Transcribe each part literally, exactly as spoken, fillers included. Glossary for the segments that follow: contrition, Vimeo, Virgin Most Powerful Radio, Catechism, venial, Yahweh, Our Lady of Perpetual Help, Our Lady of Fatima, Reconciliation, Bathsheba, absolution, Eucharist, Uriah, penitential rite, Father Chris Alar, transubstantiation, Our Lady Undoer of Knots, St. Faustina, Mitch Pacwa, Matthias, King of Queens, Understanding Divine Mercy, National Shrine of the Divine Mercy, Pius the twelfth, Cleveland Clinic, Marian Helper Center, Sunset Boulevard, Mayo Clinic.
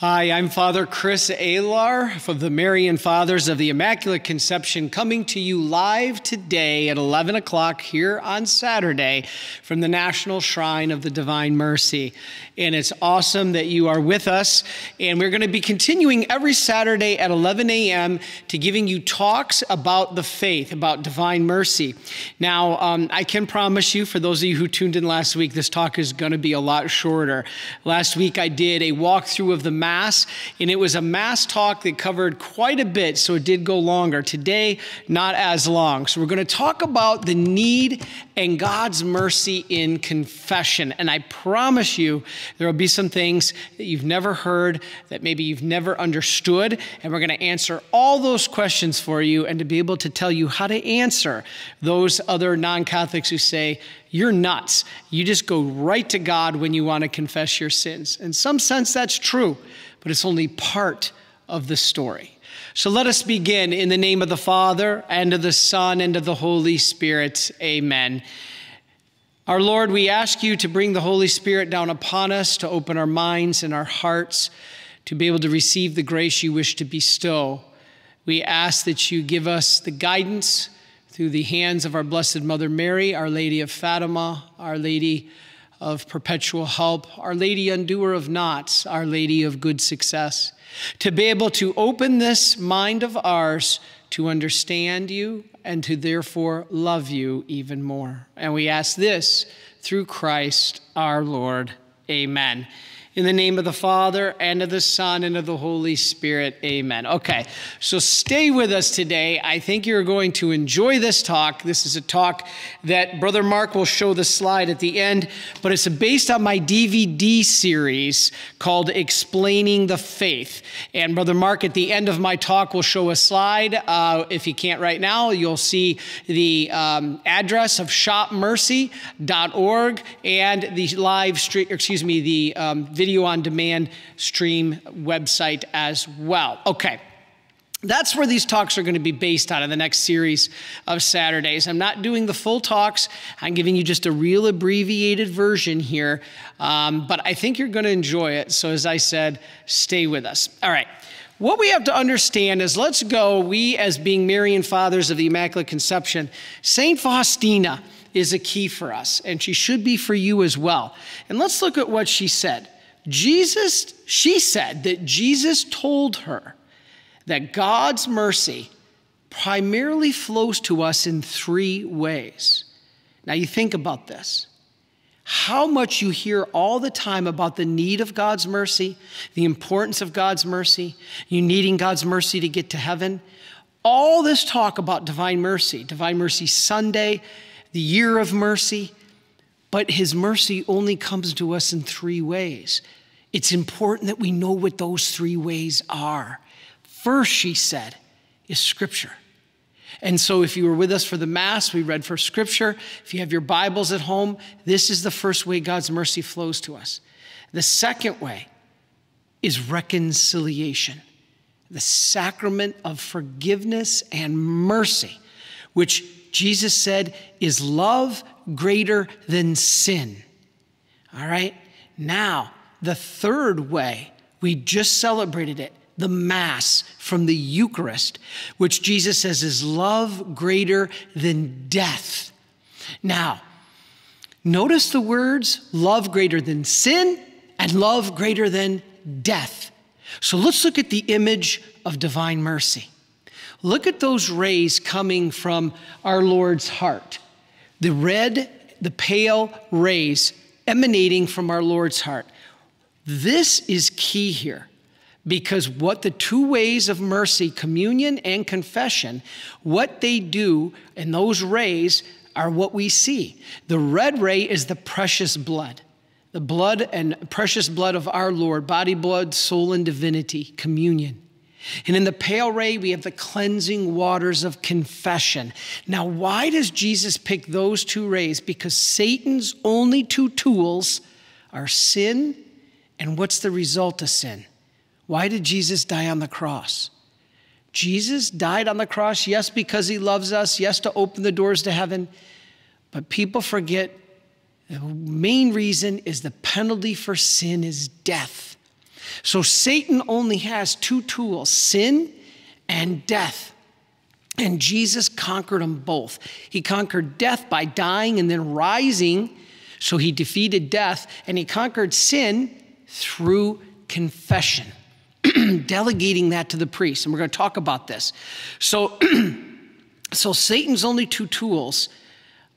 Hi, I'm Father Chris Alar from the Marian Fathers of the Immaculate Conception, coming to you live today at eleven o'clock here on Saturday from the National Shrine of the Divine Mercy. And it's awesome that you are with us. And we're going to be continuing every Saturday at eleven a m to giving you talks about the faith, about divine mercy. Now, um, I can promise you, for those of you who tuned in last week, this talk is going to be a lot shorter. Last week, I did a walkthrough of the Mass, and it was a Mass talk that covered quite a bit, so it did go longer. Today, not as long. So we're going to talk about the need and God's mercy in confession. And I promise you, there will be some things that you've never heard, that maybe you've never understood, and we're going to answer all those questions for you and to be able to tell you how to answer those other non-Catholics who say, "You're nuts. You just go right to God when you want to confess your sins." In some sense, that's true, but it's only part of the story. So let us begin in the name of the Father, and of the Son, and of the Holy Spirit. Amen. Our Lord, we ask you to bring the Holy Spirit down upon us, to open our minds and our hearts, to be able to receive the grace you wish to bestow. We ask that you give us the guidance through the hands of our Blessed Mother Mary, Our Lady of Fatima, Our Lady of Perpetual Help, Our Lady Undoer of Knots, Our Lady of Good Success, to be able to open this mind of ours to understand you and to therefore love you even more. And we ask this through Christ our Lord. Amen. In the name of the Father, and of the Son, and of the Holy Spirit. Amen. Okay, so stay with us today. I think you're going to enjoy this talk. This is a talk that Brother Mark will show the slide at the end, but it's based on my D V D series called Explaining the Faith. And Brother Mark, at the end of my talk, will show a slide. Uh, if he can't right now, you'll see the um, address of shop mercy dot org and the live stream, excuse me, the um, video Video on demand stream website as well. Okay. That's where these talks are going to be based on in the next series of Saturdays. I'm not doing the full talks. I'm giving you just a real abbreviated version here, um, but I think you're going to enjoy it. So as I said, stay with us. All right. What we have to understand is, let's go, we as being Marian Fathers of the Immaculate Conception, Saint Faustina is a key for us, and she should be for you as well. And let's look at what she said. Jesus, she said that Jesus told her that God's mercy primarily flows to us in three ways. Now you think about this. How much you hear all the time about the need of God's mercy, the importance of God's mercy, you needing God's mercy to get to heaven. All this talk about divine mercy, Divine Mercy Sunday, the year of mercy, but his mercy only comes to us in three ways. It's important that we know what those three ways are. First, she said, is Scripture. And so if you were with us for the Mass, we read from Scripture. If you have your Bibles at home, this is the first way God's mercy flows to us. The second way is reconciliation, the sacrament of forgiveness and mercy, which Jesus said is love greater than sin. All right. Now, the third way, we just celebrated it, the Mass from the Eucharist, which Jesus says is love greater than death. Now, notice the words love greater than sin and love greater than death. So let's look at the image of divine mercy. Look at those rays coming from our Lord's heart. The red, the pale rays emanating from our Lord's heart. This is key here, because what the two ways of mercy, communion and confession, what they do in those rays are what we see. The red ray is the precious blood, the blood and precious blood of our Lord, body, blood, soul, and divinity, communion. And in the pale ray, we have the cleansing waters of confession. Now, why does Jesus pick those two rays? Because Satan's only two tools are sin, and what's the result of sin? Why did Jesus die on the cross? Jesus died on the cross, yes, because he loves us, yes, to open the doors to heaven. But people forget the main reason is the penalty for sin is death. So Satan only has two tools, sin and death. And Jesus conquered them both. He conquered death by dying and then rising. So he defeated death, and he conquered sin through confession, delegating that to the priest. And we're going to talk about this. So, so Satan's only two tools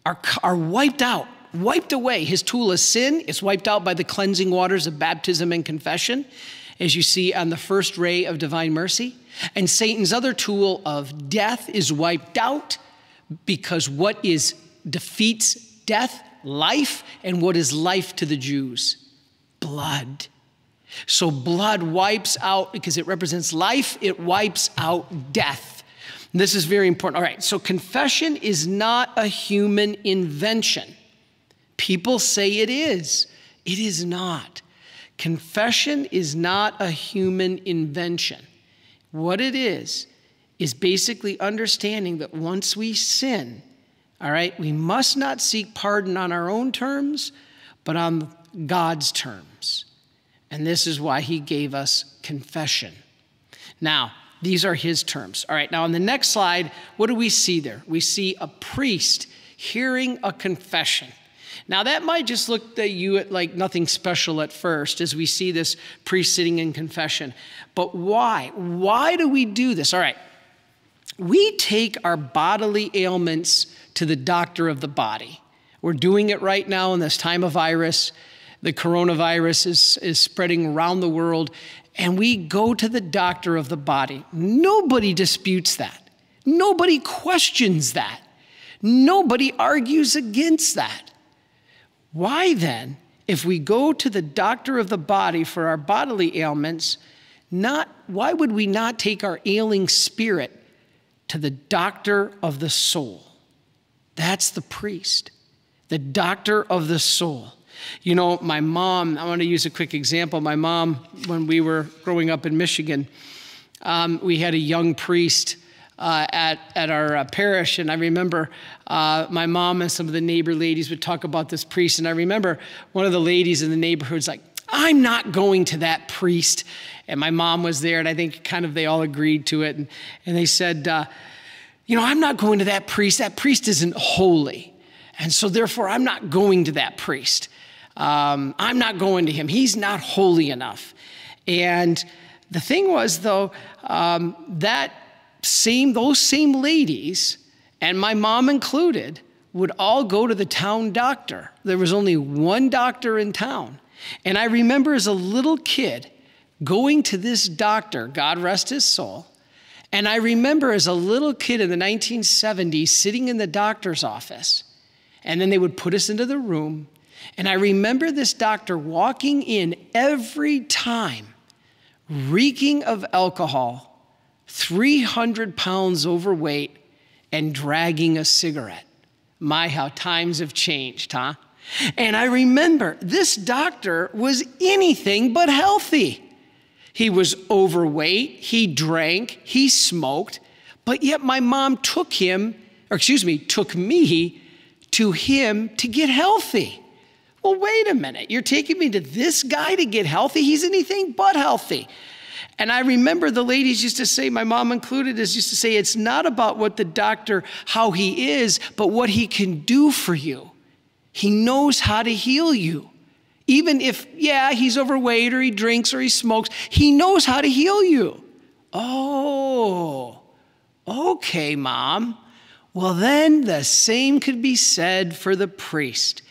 are, are wiped out, wiped away. His tool is sin. It's wiped out by the cleansing waters of baptism and confession, as you see on the first ray of divine mercy. And Satan's other tool of death is wiped out, because what is defeats death? Life. And what is life to the Jews? Blood. So blood wipes out, because it represents life, it wipes out death. And this is very important. All right, so confession is not a human invention. People say it is. It is not. Confession is not a human invention. What it is, is basically understanding that once we sin, all right, we must not seek pardon on our own terms, but on God's terms. And this is why he gave us confession. Now, these are his terms. All right, now on the next slide, what do we see there? We see a priest hearing a confession. Now, that might just look at you at like nothing special at first, as we see this priest sitting in confession. But why? Why do we do this? All right, we take our bodily ailments to the doctor of the body. We're doing it right now in this time of virus. The coronavirus is, is spreading around the world, and we go to the doctor of the body. Nobody disputes that. Nobody questions that. Nobody argues against that. Why then, if we go to the doctor of the body for our bodily ailments, not, why would we not take our ailing spirit to the doctor of the soul? That's the priest, the doctor of the soul. You know, my mom, I want to use a quick example. My mom, when we were growing up in Michigan, um, we had a young priest Uh, at, at our uh, parish, and I remember uh, my mom and some of the neighbor ladies would talk about this priest, and I remember one of the ladies in the neighborhood's like, I'm not going to that priest. And my mom was there, and I think kind of they all agreed to it, and, and they said, uh, you know, I'm not going to that priest. That priest isn't holy, and so therefore I'm not going to that priest. Um, I'm not going to him. He's not holy enough. And the thing was, though, um, that Same, those same ladies, and my mom included, would all go to the town doctor. There was only one doctor in town. And I remember as a little kid going to this doctor, God rest his soul, and I remember as a little kid in the nineteen seventies sitting in the doctor's office, and then they would put us into the room, and I remember this doctor walking in every time, reeking of alcohol, three hundred pounds overweight, and dragging a cigarette. My, how times have changed, huh? And I remember this doctor was anything but healthy. He was overweight, he drank, he smoked, but yet my mom took him, or excuse me, took me to him to get healthy. Well, wait a minute, you're taking me to this guy to get healthy? He's anything but healthy. And I remember the ladies used to say, my mom included, is used to say, it's not about what the doctor, how he is, but what he can do for you. He knows how to heal you. Even if, yeah, he's overweight or he drinks or he smokes, he knows how to heal you. Oh, okay, Mom. Well, then the same could be said for the priest.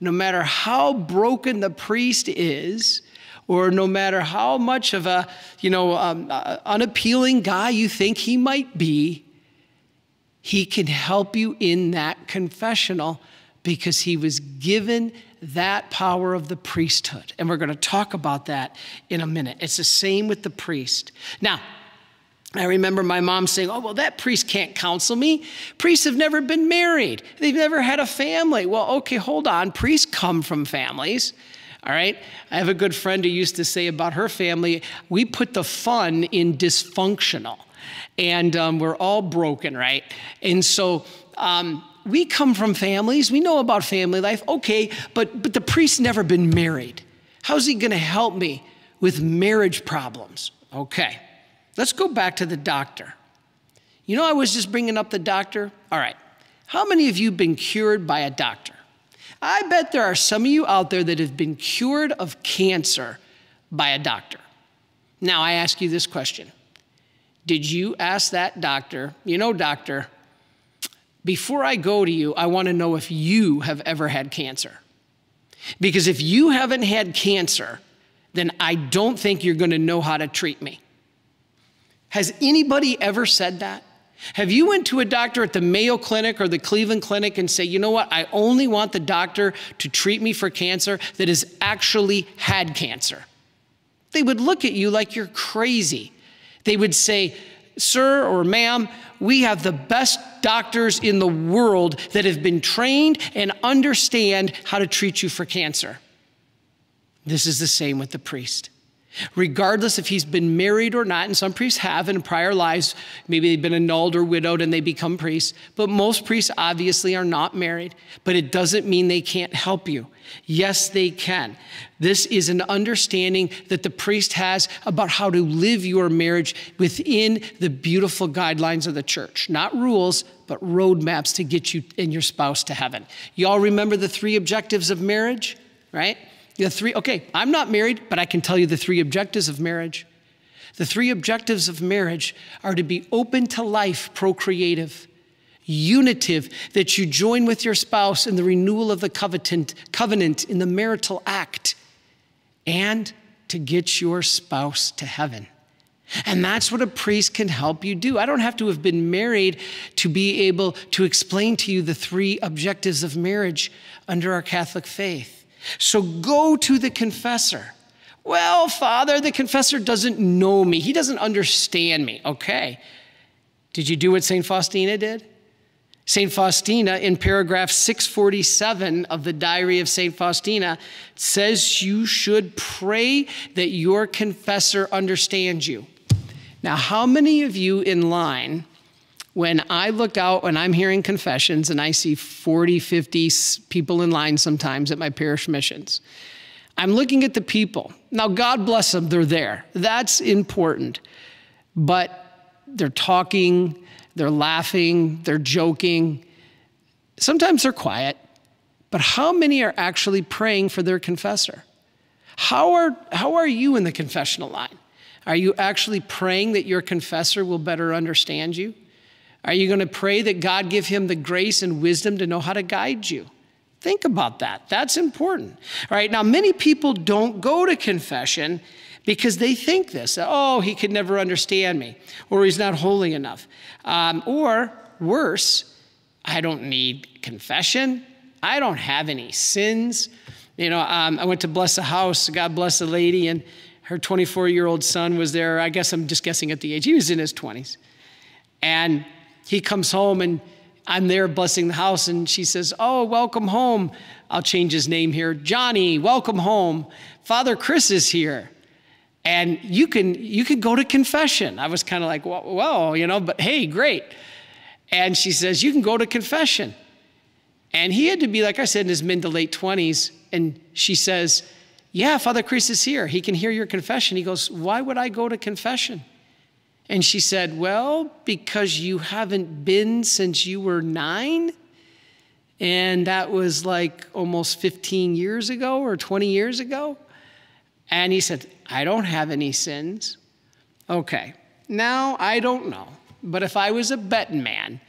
No matter how broken the priest is, or no matter how much of a, you know, um, uh, unappealing guy you think he might be, he can help you in that confessional, because he was given that power of the priesthood. And we're going to talk about that in a minute. It's the same with the priest. Now, I remember my mom saying, oh, well, that priest can't counsel me. Priests have never been married. They've never had a family. Well, okay, hold on. Priests come from families. All right, I have a good friend who used to say about her family, we put the fun in dysfunctional, and um, we're all broken, right? And so um, we come from families, we know about family life, okay, but, but the priest's never been married. How's he gonna help me with marriage problems. Okay, let's go back to the doctor. You know, I was just bringing up the doctor. All right, how many of you have been cured by a doctor? I bet there are some of you out there that have been cured of cancer by a doctor. Now, I ask you this question. Did you ask that doctor, you know, doctor, before I go to you, I want to know if you have ever had cancer? Because if you haven't had cancer, then I don't think you're going to know how to treat me. Has anybody ever said that? Have you went to a doctor at the Mayo Clinic or the Cleveland Clinic and say, you know what, I only want the doctor to treat me for cancer that has actually had cancer? They would look at you like you're crazy. They would say, sir or ma'am, we have the best doctors in the world that have been trained and understand how to treat you for cancer. This is the same with the priest. Regardless if he's been married or not, and some priests have in prior lives, maybe they've been annulled or widowed and they become priests, but most priests obviously are not married, but it doesn't mean they can't help you. Yes, they can. This is an understanding that the priest has about how to live your marriage within the beautiful guidelines of the church, not rules, but roadmaps to get you and your spouse to heaven. Y'all remember the three objectives of marriage, right? The three, okay, I'm not married, but I can tell you the three objectives of marriage. The three objectives of marriage are to be open to life, procreative, unitive, that you join with your spouse in the renewal of the covenant, covenant in the marital act, and to get your spouse to heaven. And that's what a priest can help you do. I don't have to have been married to be able to explain to you the three objectives of marriage under our Catholic faith. So go to the confessor. Well, Father, the confessor doesn't know me. He doesn't understand me. Okay. Did you do what Saint Faustina did? Saint Faustina, in paragraph six forty-seven of the Diary of Saint Faustina, says you should pray that your confessor understands you. Now, how many of you in line, when I look out when I'm hearing confessions and I see forty, fifty people in line sometimes at my parish missions, I'm looking at the people. Now, God bless them, they're there. That's important. But they're talking, they're laughing, they're joking. Sometimes they're quiet. But how many are actually praying for their confessor? How are, how are you in the confessional line? Are you actually praying that your confessor will better understand you? Are you going to pray that God give him the grace and wisdom to know how to guide you? Think about that. That's important. All right. Now, many people don't go to confession because they think this. Oh, he could never understand me, or he's not holy enough. Um, or worse, I don't need confession. I don't have any sins. You know, um, I went to bless a house. God bless a lady, and her twenty-four-year-old son was there. I guess I'm just guessing at the age. He was in his twenties. And he comes home, and I'm there blessing the house, and she says, oh, welcome home. I'll change his name here. Johnny, welcome home. Father Chris is here. And you can, you can go to confession. I was kind of like, whoa, whoa, you know, but hey, great. And she says, you can go to confession. And he had to be, like I said, in his mid to late twenties. And she says, yeah, Father Chris is here. He can hear your confession. He goes, why would I go to confession? And she said, well, because you haven't been since you were nine. And that was like almost fifteen years ago or twenty years ago. And he said, I don't have any sins. Okay, now I don't know. But if I was a betting man,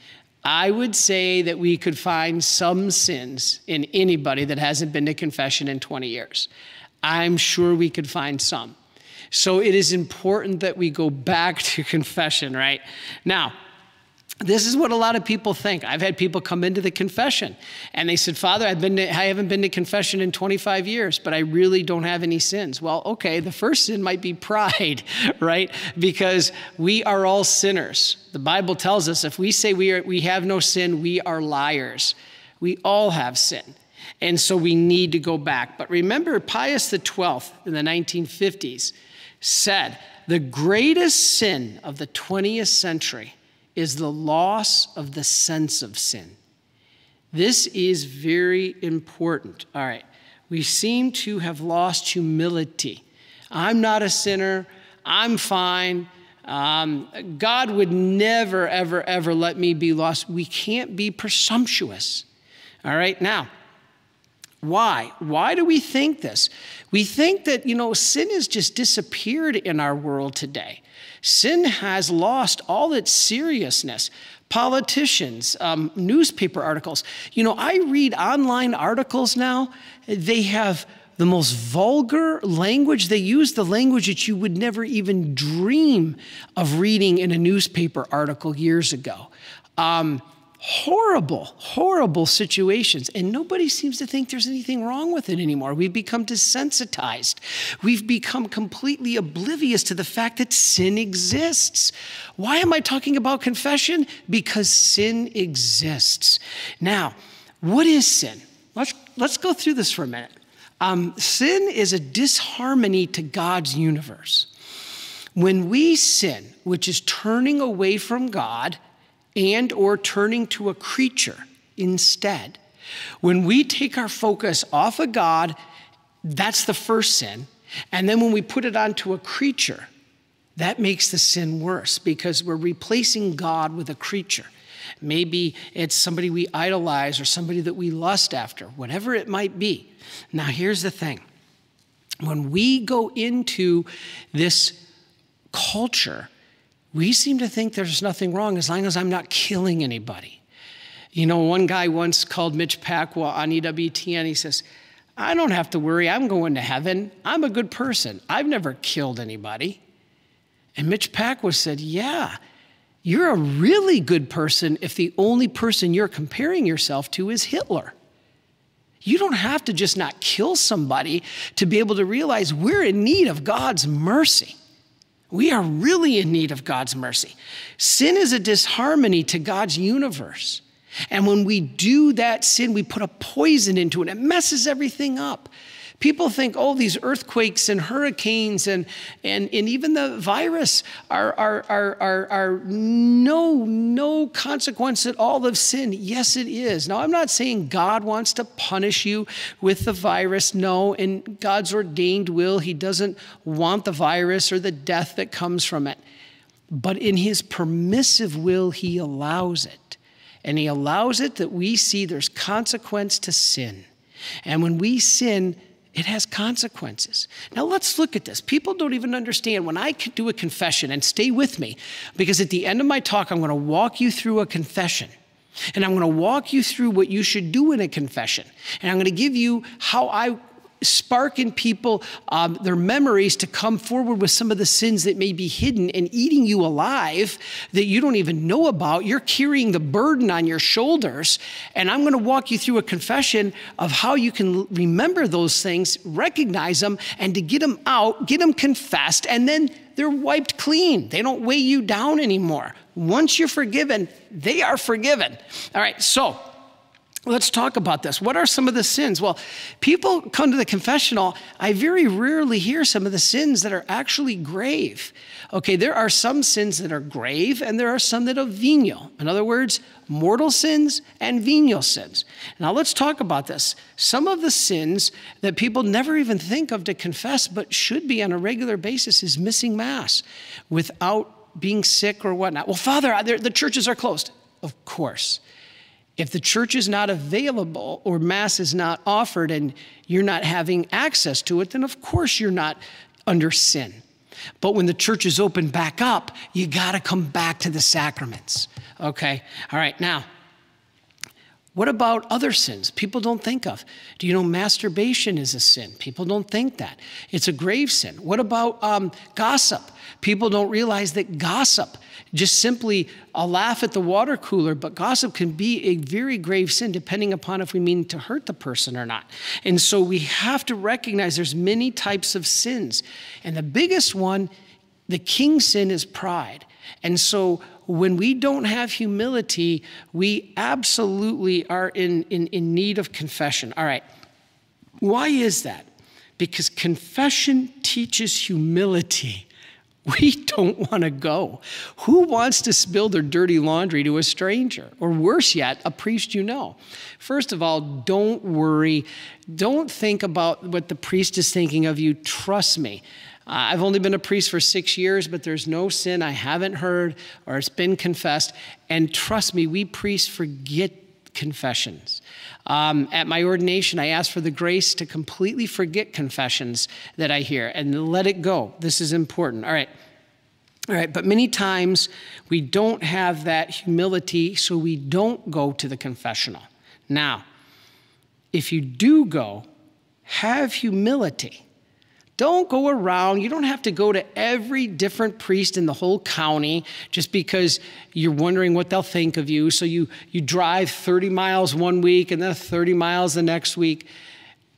I would say that we could find some sins in anybody that hasn't been to confession in twenty years. I'm sure we could find some. So it is important that we go back to confession, right? Now, this is what a lot of people think. I've had people come into the confession, and they said, Father, I've been to, I haven't been to confession in twenty-five years, but I really don't have any sins. Well, okay, the first sin might be pride, right? Because we are all sinners. The Bible tells us if we say we, are, we have no sin, we are liars. We all have sin. And so we need to go back. But remember, Pius the twelfth in the nineteen fifties said, the greatest sin of the twentieth century is the loss of the sense of sin. This is very important. All right. We seem to have lost humility. I'm not a sinner, I'm fine, um, God would never, ever, ever let me be lost. We can't be presumptuous, all right? Now, why? Why do we think this? We think that, you know, sin has just disappeared in our world today. Sin has lost all its seriousness. Politicians, um, newspaper articles. You know, I read online articles now. They have the most vulgar language. They use the language that you would never even dream of reading in a newspaper article years ago. Um, horrible, horrible situations. And nobody seems to think there's anything wrong with it anymore. We've become desensitized. We've become completely oblivious to the fact that sin exists. Why am I talking about confession? Because sin exists. Now, what is sin? Let's, let's go through this for a minute. Um, sin is a disharmony to God's universe. When we sin, which is turning away from God, and or turning to a creature instead. When we take our focus off of God, that's the first sin. And then when we put it onto a creature, that makes the sin worse because we're replacing God with a creature. Maybe it's somebody we idolize or somebody that we lust after, whatever it might be. Now, here's the thing. When we go into this culture, we seem to think there's nothing wrong as long as I'm not killing anybody. You know, one guy once called Mitch Pacwa on E W T N. He says, I don't have to worry. I'm going to heaven. I'm a good person. I've never killed anybody. And Mitch Pacwa said, yeah, you're a really good person if the only person you're comparing yourself to is Hitler. You don't have to just not kill somebody to be able to realize we're in need of God's mercy. We are really in need of God's mercy. Sin is a disharmony to God's universe. And when we do that sin, we put a poison into it. It messes everything up. People think, oh, these earthquakes and hurricanes and, and, and even the virus are, are, are, are, are no, no consequence at all of sin. Yes, it is. Now, I'm not saying God wants to punish you with the virus. No, in God's ordained will, he doesn't want the virus or the death that comes from it. But in his permissive will, he allows it. And he allows it that we see there's consequence to sin. And when we sin, it has consequences. Now let's look at this. People don't even understand. When I do a confession, and stay with me, because at the end of my talk, I'm going to walk you through a confession. And I'm going to walk you through what you should do in a confession. And I'm going to give you how I spark in people um, their memories to come forward with some of the sins that may be hidden and eating you alive that you don't even know about. You're carrying the burden on your shoulders. And I'm going to walk you through a confession of how you can remember those things, recognize them, and to get them out, get them confessed, and then they're wiped clean. They don't weigh you down anymore. Once you're forgiven, they are forgiven. All right, so let's talk about this. What are some of the sins? Well, people come to the confessional. I very rarely hear some of the sins that are actually grave. Okay, there are some sins that are grave, and there are some that are venial. In other words, mortal sins and venial sins. Now, let's talk about this. Some of the sins that people never even think of to confess, but should be on a regular basis, is missing Mass without being sick or whatnot. Well, Father, the churches are closed. Of course. If the church is not available or Mass is not offered and you're not having access to it, then of course you're not under sin. But when the church is opened back up, you got to come back to the sacraments. Okay? All right. Now, what about other sins people don't think of? Do you know masturbation is a sin? People don't think that. It's a grave sin. What about um, gossip? People don't realize that gossip, just simply a laugh at the water cooler, but gossip can be a very grave sin depending upon if we mean to hurt the person or not. And so we have to recognize there's many types of sins. And the biggest one, the king sin, is pride. And so when we don't have humility, we absolutely are in, in, in need of confession. All right, why is that? Because confession teaches humility. We don't want to go. Who wants to spill their dirty laundry to a stranger? Or worse yet, a priest you know. First of all, don't worry. Don't think about what the priest is thinking of you. Trust me. Uh, I've only been a priest for six years, but there's no sin I haven't heard or it's been confessed. And trust me, we priests forget confessions. Um, at my ordination, I asked for the grace to completely forget confessions that I hear and let it go. This is important. All right. All right, but many times we don't have that humility, so we don't go to the confessional. Now, if you do go, have humility. Don't go around. You don't have to go to every different priest in the whole county just because you're wondering what they'll think of you. So you, you drive thirty miles one week and then thirty miles the next week.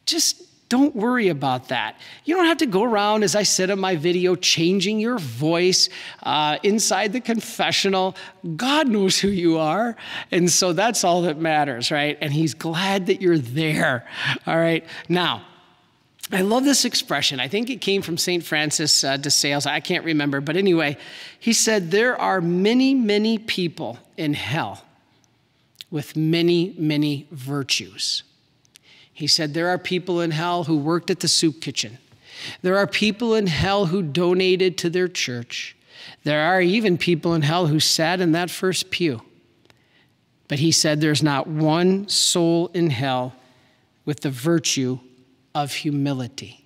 Just don't worry about that. You don't have to go around, as I said in my video, changing your voice uh, inside the confessional. God knows who you are. And so that's all that matters, right? And he's glad that you're there. All right. Now, I love this expression. I think it came from Saint Francis uh, de Sales. I can't remember. But anyway, he said, there are many, many people in hell with many, many virtues. He said, there are people in hell who worked at the soup kitchen. There are people in hell who donated to their church. There are even people in hell who sat in that first pew. But he said, there's not one soul in hell with the virtue of humility.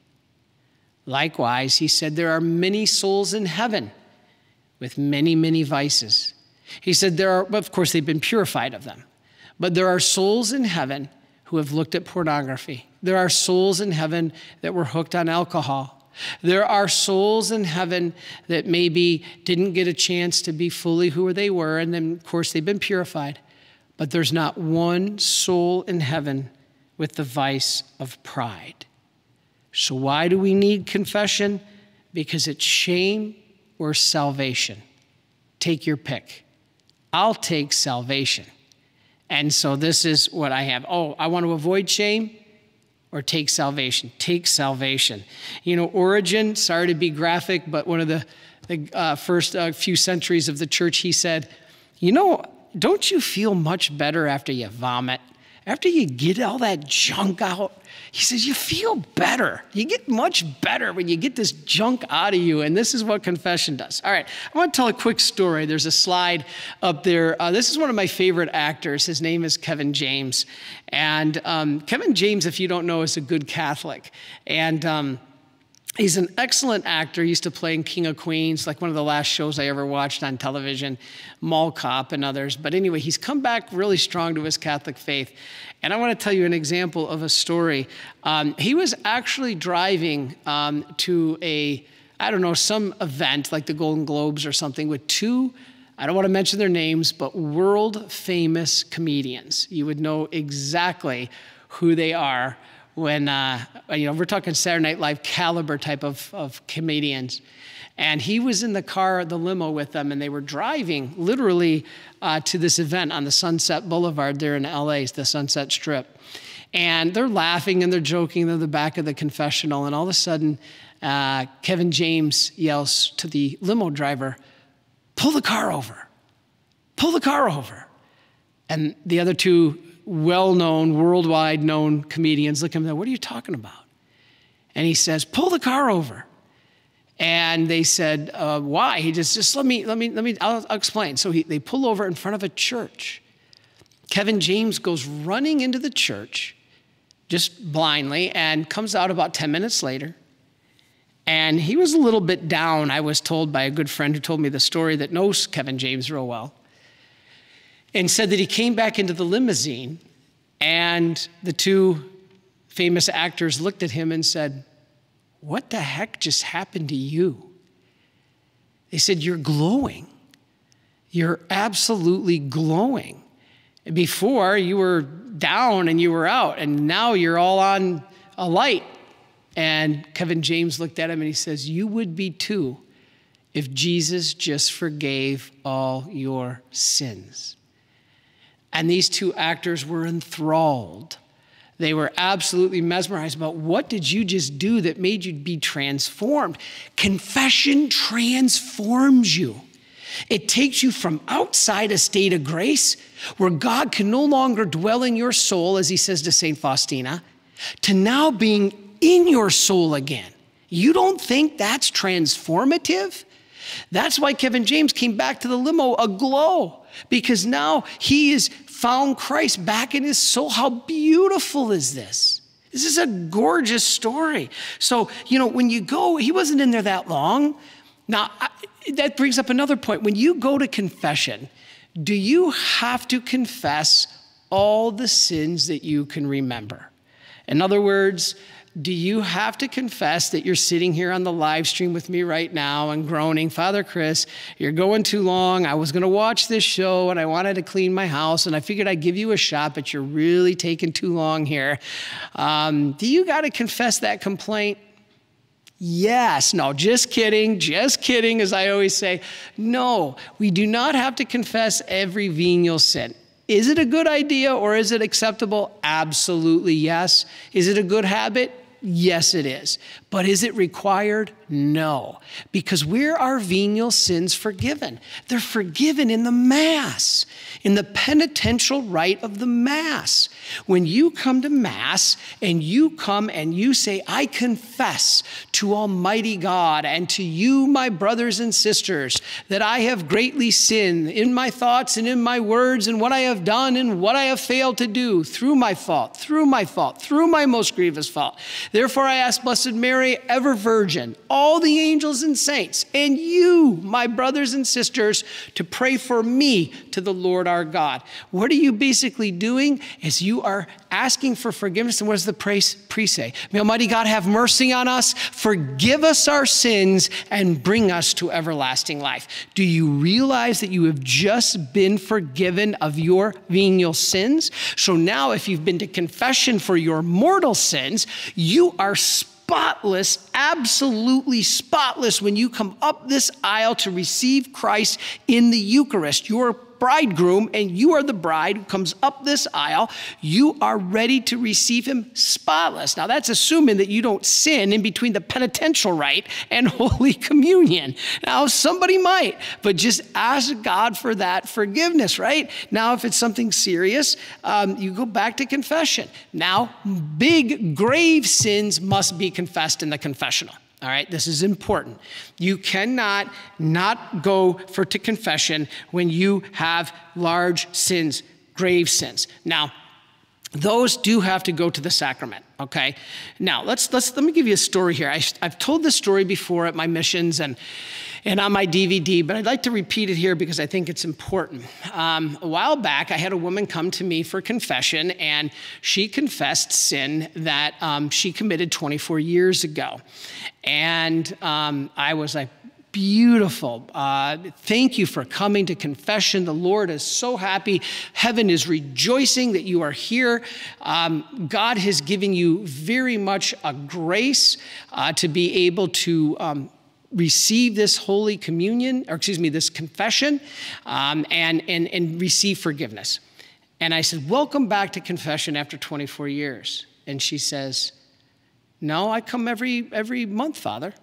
Likewise, he said, there are many souls in heaven with many, many vices. He said, there are, of course, they've been purified of them, but there are souls in heaven who have looked at pornography. There are souls in heaven that were hooked on alcohol. There are souls in heaven that maybe didn't get a chance to be fully who they were, and then, of course, they've been purified. But there's not one soul in heaven with the vice of pride. So why do we need confession? Because it's shame or salvation. Take your pick. I'll take salvation. And so this is what I have. Oh, I want to avoid shame or take salvation. Take salvation. You know, Origen, sorry to be graphic, but one of the, the uh, first uh, few centuries of the church, he said, you know, don't you feel much better after you vomit? After you get all that junk out, he says, you feel better. You get much better when you get this junk out of you. And this is what confession does. All right, I want to tell a quick story. There's a slide up there. Uh, this is one of my favorite actors. His name is Kevin James. And um, Kevin James, if you don't know, is a good Catholic. And um, he's an excellent actor. He used to play in King of Queens, like one of the last shows I ever watched on television, Mall Cop and others. But anyway, he's come back really strong to his Catholic faith. And I want to tell you an example of a story. Um, he was actually driving um, to a, I don't know, some event like the Golden Globes or something with two, I don't want to mention their names, but world-famous comedians. You would know exactly who they are. When, uh, you know, we're talking Saturday Night Live caliber type of, of comedians. And he was in the car, the limo with them, and they were driving literally uh, to this event on the Sunset Boulevard there in L A, the Sunset Strip. And they're laughing and they're joking. They're in the back of the confessional. And all of a sudden, uh, Kevin James yells to the limo driver, pull the car over, pull the car over. And the other two well-known, worldwide known comedians look at him and say, what are you talking about? And he says, pull the car over. And they said, uh, why? He just, just let me, let me, let me, I'll, I'll explain. So he, they pull over in front of a church. Kevin James goes running into the church, just blindly, and comes out about ten minutes later. And he was a little bit down, I was told by a good friend who told me the story that knows Kevin James real well. And said that he came back into the limousine, and the two famous actors looked at him and said, what the heck just happened to you? They said, you're glowing. You're absolutely glowing. Before, you were down and you were out, and now you're all on a light. And Kevin James looked at him and he says, you would be too if Jesus just forgave all your sins. And these two actors were enthralled. They were absolutely mesmerized about what did you just do that made you be transformed? Confession transforms you. It takes you from outside a state of grace where God can no longer dwell in your soul, as he says to Saint Faustina, to now being in your soul again. You don't think that's transformative? That's why Kevin James came back to the limo aglow, because now he has found Christ back in his soul. How beautiful is this? This is a gorgeous story. So, you know, when you go, he wasn't in there that long. Now, I, that brings up another point. When you go to confession, do you have to confess all the sins that you can remember? In other words, do you have to confess that you're sitting here on the live stream with me right now and groaning, Father Chris, you're going too long. I was going to watch this show and I wanted to clean my house and I figured I'd give you a shot, but you're really taking too long here. Um, do you got to confess that complaint? Yes. No, just kidding. Just kidding, as I always say. No, we do not have to confess every venial sin. Is it a good idea or is it acceptable? Absolutely yes. Is it a good habit? Yes, it is. But is it required? No. Because where are venial sins forgiven? They're forgiven in the Mass, in the penitential rite of the Mass. When you come to Mass and you come and you say, I confess to Almighty God and to you, my brothers and sisters, that I have greatly sinned in my thoughts and in my words and what I have done and what I have failed to do through my fault, through my fault, through my most grievous fault. Therefore, I ask Blessed Mary, ever virgin, all the angels and saints, and you, my brothers and sisters, to pray for me to the Lord our God. What are you basically doing? Is you are asking for forgiveness. And what does the priest say? May Almighty God have mercy on us, forgive us our sins, and bring us to everlasting life. Do you realize that you have just been forgiven of your venial sins? So now, if you've been to confession for your mortal sins, you You are spotless, absolutely spotless when you come up this aisle to receive Christ in the Eucharist. You're bridegroom and you are the bride who comes up this aisle. You are ready to receive him spotless. Now that's assuming that you don't sin in between the penitential rite and Holy Communion. Now somebody might, but just ask God for that forgiveness, right? Now if it's something serious, um, you go back to confession. Now big grave sins must be confessed in the confessional. All right, this is important. You cannot not go for to confession when you have large sins, grave sins. Now, those do have to go to the sacrament. Okay. Now let's let's let me give you a story here. I, I've told this story before at my missions and and on my D V D, but I'd like to repeat it here because I think it's important. Um, a while back, I had a woman come to me for confession, and she confessed sin that um, she committed twenty-four years ago. And um, I was like, beautiful. Uh, thank you for coming to confession. The Lord is so happy. Heaven is rejoicing that you are here. Um, God has given you very much a grace uh, to be able to um, receive this Holy Communion, or excuse me, this confession, um, and, and, and receive forgiveness. And I said, welcome back to confession after twenty-four years. And she says, no, I come every, every month, Father.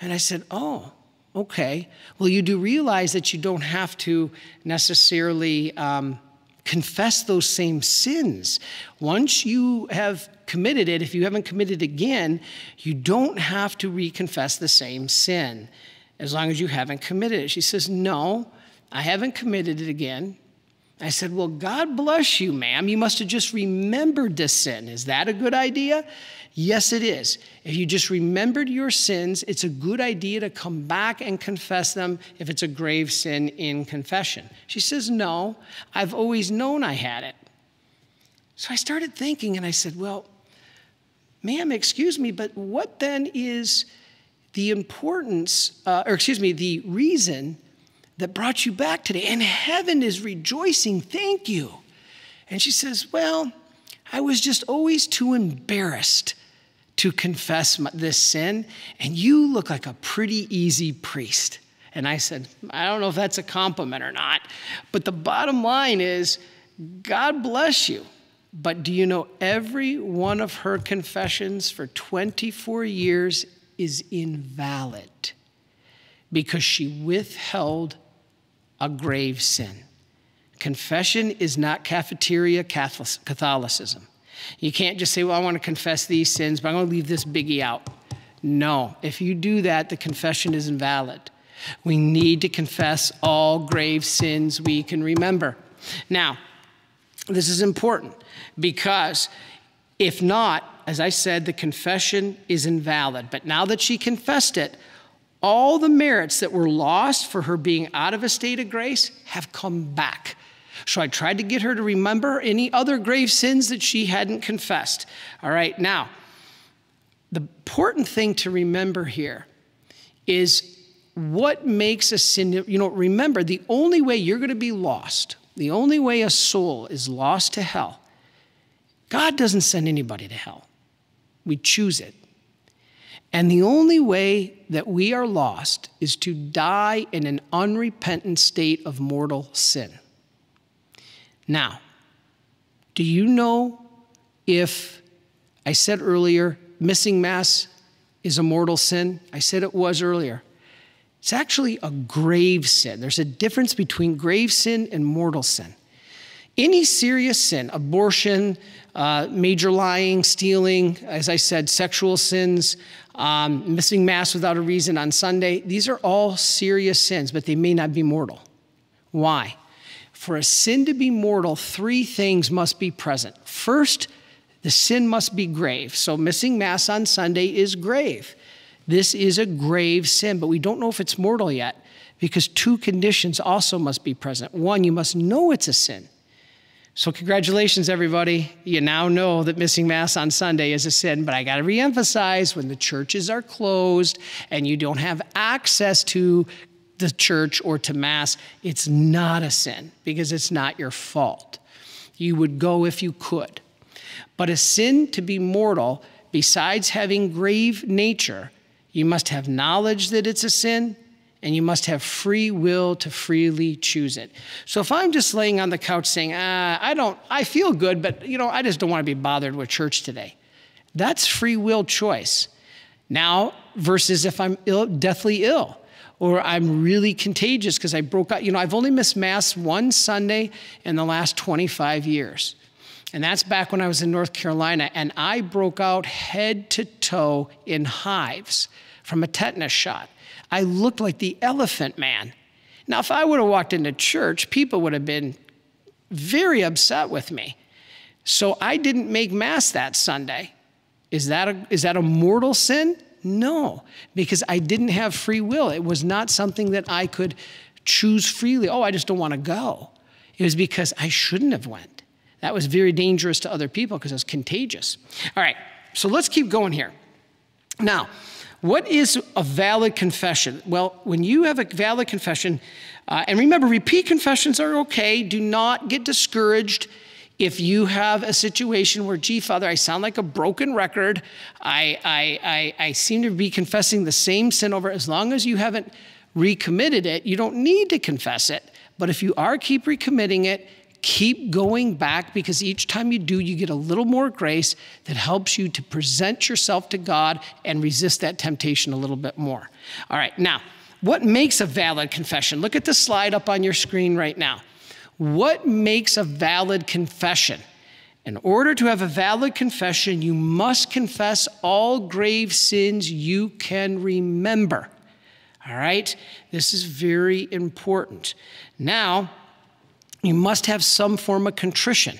And I said, oh, okay. Well, you do realize that you don't have to necessarily um, confess those same sins. Once you have committed it, if you haven't committed again, you don't have to reconfess the same sin as long as you haven't committed it. She says, no, I haven't committed it again. I said, well, God bless you, ma'am. You must have just remembered this sin. Is that a good idea? Yes, it is. If you just remembered your sins, it's a good idea to come back and confess them if it's a grave sin in confession. She says, no, I've always known I had it. So I started thinking and I said, well, ma'am, excuse me, but what then is the importance, uh, or excuse me, the reason that brought you back today? And heaven is rejoicing, thank you. And she says, well, I was just always too embarrassed to confess my, this sin, and you look like a pretty easy priest. And I said, I don't know if that's a compliment or not, but the bottom line is, God bless you. But do you know every one of her confessions for twenty-four years is invalid because she withheld a grave sin. Confession is not cafeteria Catholicism. You can't just say, well, I want to confess these sins, but I'm going to leave this biggie out. No, if you do that, the confession is invalid. We need to confess all grave sins we can remember. Now, this is important because if not, as I said, the confession is invalid. But now that she confessed it, all the merits that were lost for her being out of a state of grace have come back. So I tried to get her to remember any other grave sins that she hadn't confessed. All right, now, the important thing to remember here is what makes a sin, you know, remember the only way you're going to be lost, the only way a soul is lost to hell, God doesn't send anybody to hell. We choose it. And the only way that we are lost is to die in an unrepentant state of mortal sin. Now, do you know if, I said earlier, missing Mass is a mortal sin? I said it was earlier. It's actually a grave sin. There's a difference between grave sin and mortal sin. Any serious sin, abortion, uh, major lying, stealing, as I said, sexual sins, um, missing Mass without a reason on Sunday, these are all serious sins, but they may not be mortal. Why? For a sin to be mortal, three things must be present. First, the sin must be grave. So missing Mass on Sunday is grave. This is a grave sin, but we don't know if it's mortal yet because two conditions also must be present. One, you must know it's a sin. So congratulations, everybody. You now know that missing Mass on Sunday is a sin, but I got to reemphasize, when the churches are closed and you don't have access to the church or to Mass, it's not a sin because it's not your fault. You would go if you could. But a sin to be mortal, besides having grave nature, you must have knowledge that it's a sin and you must have free will to freely choose it. So if I'm just laying on the couch saying, ah, I don't, I feel good, but you know, I just don't want to be bothered with church today. That's free will choice. Now, versus if I'm ill, deathly ill, or I'm really contagious because I broke out. You know, I've only missed Mass one Sunday in the last twenty-five years. And that's back when I was in North Carolina, and I broke out head to toe in hives from a tetanus shot. I looked like the Elephant Man. Now, if I would have walked into church, people would have been very upset with me. So I didn't make Mass that Sunday. Is that a, is that a mortal sin? No, because I didn't have free will. It was not something that I could choose freely. Oh, I just don't want to go. It was because I shouldn't have went. That was very dangerous to other people because it was contagious. All right, so let's keep going here. Now, what is a valid confession? Well, when you have a valid confession, uh, and remember, repeat confessions are okay. Do not get discouraged. If you have a situation where, gee, Father, I sound like a broken record, I, I, I, I seem to be confessing the same sin over, as long as you haven't recommitted it, you don't need to confess it. But if you are, keep recommitting it, keep going back, because each time you do, you get a little more grace that helps you to present yourself to God and resist that temptation a little bit more. All right, now, what makes a valid confession? Look at the slide up on your screen right now. What makes a valid confession? In order to have a valid confession, you must confess all grave sins you can remember. All right? This is very important. Now, you must have some form of contrition.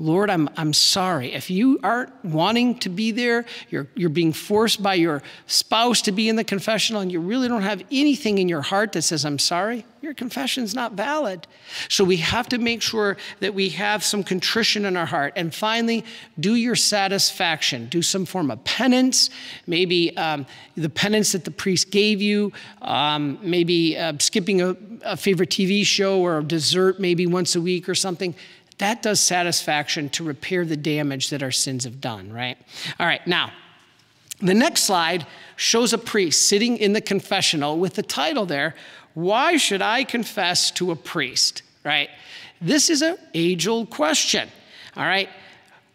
Lord, I'm, I'm sorry. If you aren't wanting to be there, you're, you're being forced by your spouse to be in the confessional, and you really don't have anything in your heart that says, I'm sorry, your confession's not valid. So we have to make sure that we have some contrition in our heart. And finally, do your satisfaction. Do some form of penance, maybe um, the penance that the priest gave you, um, maybe uh, skipping a, a favorite T V show or a dessert maybe once a week or something. That does satisfaction to repair the damage that our sins have done, right? All right, now, the next slide shows a priest sitting in the confessional with the title there, Why Should I Confess to a Priest, right? This is an age-old question, all right?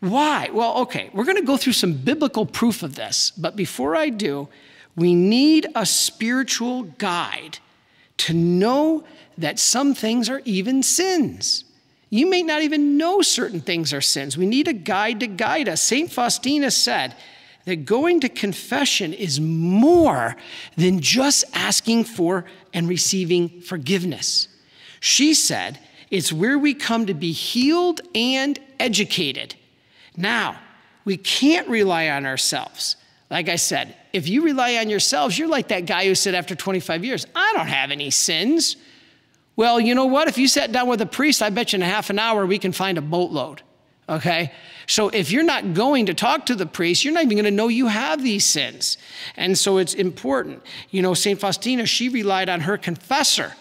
Why? Well, okay, we're going to go through some biblical proof of this, but before I do, we need a spiritual guide to know that some things are even sins. You may not even know certain things are sins. We need a guide to guide us. Saint Faustina said that going to confession is more than just asking for and receiving forgiveness. She said it's where we come to be healed and educated. Now, we can't rely on ourselves. Like I said, if you rely on yourselves, you're like that guy who said after twenty-five years, I don't have any sins. Well, you know what? If you sat down with a priest, I bet you in a half an hour we can find a boatload, okay? So if you're not going to talk to the priest, you're not even going to know you have these sins. And so it's important. You know, Saint Faustina, she relied on her confessor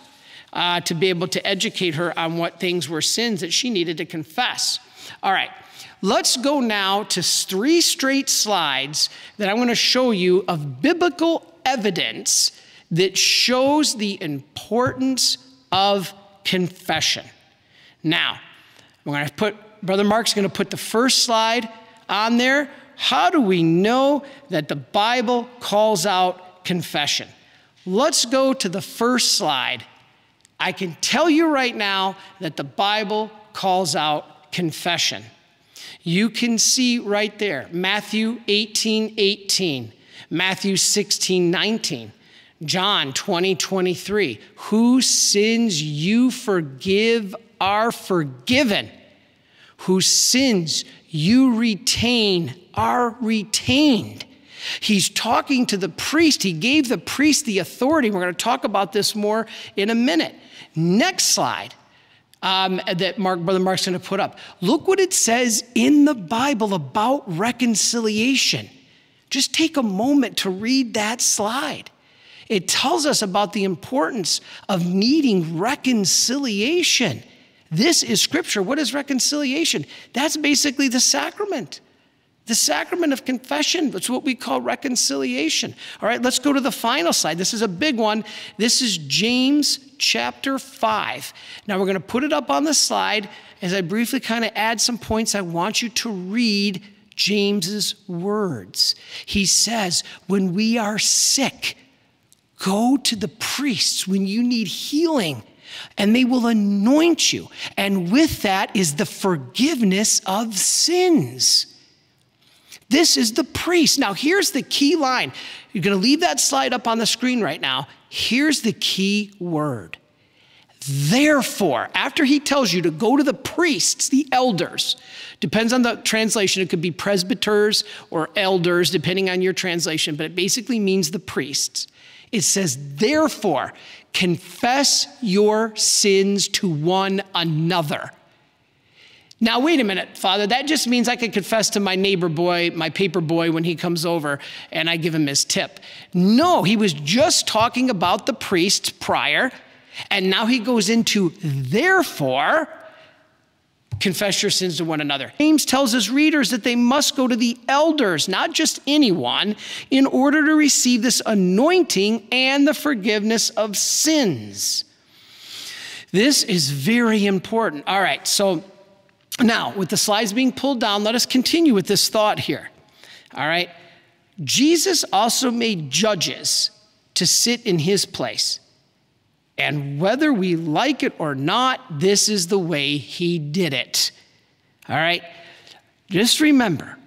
uh, to be able to educate her on what things were sins that she needed to confess. All right. Let's go now to three straight slides that I want to show you of biblical evidence that shows the importance of confession. Now, we're going to put, Brother Mark's going to put the first slide on there. How do we know that the Bible calls out confession? Let's go to the first slide. I can tell you right now that the Bible calls out confession. You can see right there, Matthew eighteen eighteen, Matthew sixteen nineteen, John twenty twenty-three. Whose sins you forgive are forgiven. Whose sins you retain are retained. He's talking to the priest. He gave the priest the authority. We're going to talk about this more in a minute. Next slide. Um, that Mark, Brother Mark's going to put up. Look what it says in the Bible about reconciliation. Just take a moment to read that slide. It tells us about the importance of needing reconciliation. This is Scripture. What is reconciliation? That's basically the sacrament. The sacrament of confession, that's what we call reconciliation. All right, let's go to the final slide. This is a big one. This is James chapter five. Now we're going to put it up on the slide as I briefly kind of add some points. I want you to read James's words. He says, when we are sick, go to the priests when you need healing, and they will anoint you. And with that is the forgiveness of sins. This is the priest. Now, here's the key line. You're going to leave that slide up on the screen right now. Here's the key word. Therefore, after he tells you to go to the priests, the elders, depends on the translation. It could be presbyters or elders, depending on your translation, but it basically means the priests. It says, therefore, confess your sins to one another. Now, wait a minute, Father, that just means I could confess to my neighbor boy, my paper boy, when he comes over and I give him his tip. No, he was just talking about the priests prior, and now he goes into, therefore, confess your sins to one another. James tells his readers that they must go to the elders, not just anyone, in order to receive this anointing and the forgiveness of sins. This is very important. All right, so now, with the slides being pulled down, let us continue with this thought here. All right. Jesus also made judges to sit in his place. And whether we like it or not, this is the way he did it. All right. Just remember,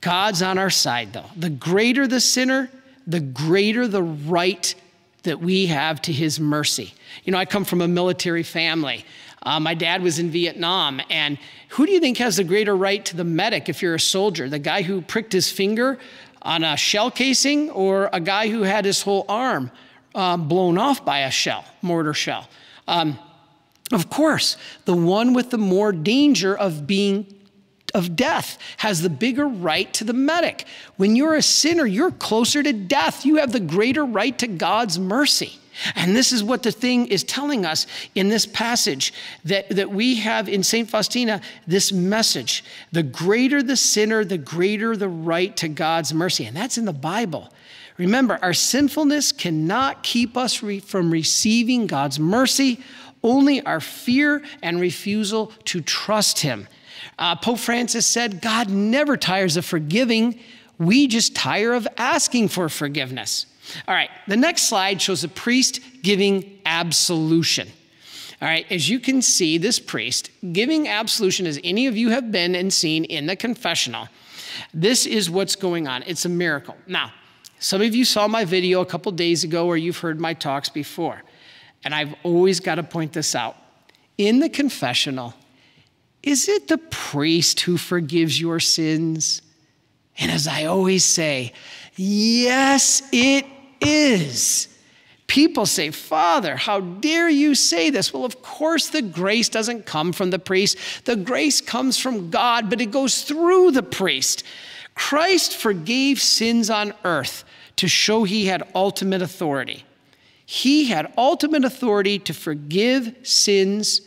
God's on our side, though. The greater the sinner, the greater the right that we have to his mercy. You know, I come from a military family. Uh, my dad was in Vietnam, and who do you think has the greater right to the medic if you're a soldier? The guy who pricked his finger on a shell casing, or a guy who had his whole arm uh, blown off by a shell, mortar shell? Um, of course, the one with the more danger of being of death has the bigger right to the medic. When you're a sinner, you're closer to death. You have the greater right to God's mercy. And this is what the thing is telling us in this passage that, that we have in Saint Faustina, this message. The greater the sinner, the greater the right to God's mercy. And that's in the Bible. Remember, our sinfulness cannot keep us re- from receiving God's mercy, only our fear and refusal to trust him. Uh, Pope Francis said, God never tires of forgiving. We just tire of asking for forgiveness. All right, the next slide shows a priest giving absolution. All right, as you can see, this priest giving absolution, as any of you have been and seen in the confessional, this is what's going on. It's a miracle. Now, some of you saw my video a couple days ago, or you've heard my talks before, and I've always got to point this out. In the confessional, is it the priest who forgives your sins? And as I always say, yes, it is. People say, Father, how dare you say this? Well, of course the grace doesn't come from the priest. The grace comes from God, but it goes through the priest. Christ forgave sins on earth to show he had ultimate authority. He had ultimate authority to forgive sins.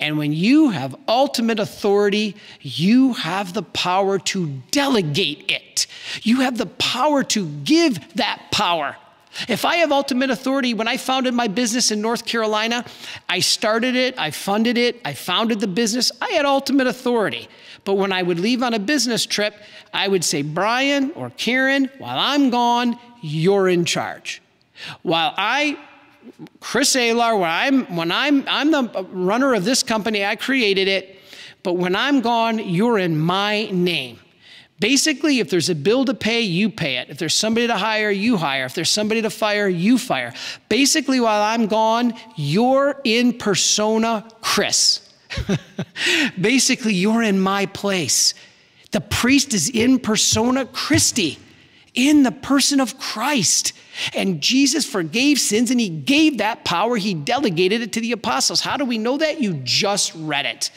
And when you have ultimate authority, you have the power to delegate it. You have the power to give that power. If I have ultimate authority, when I founded my business in North Carolina, I started it, I funded it, I founded the business, I had ultimate authority. But when I would leave on a business trip, I would say, Brian or Karen, while I'm gone, you're in charge. While I, Chris Alar, when I'm, when I'm, I'm the runner of this company, I created it, but when I'm gone, you're in my name. Basically, if there's a bill to pay, you pay it. If there's somebody to hire, you hire. If there's somebody to fire, you fire. Basically, while I'm gone, you're in persona Chris. Basically, you're in my place. The priest is in persona Christi, in the person of Christ. And Jesus forgave sins, and he gave that power. He delegated it to the apostles. How do we know that? You just read it.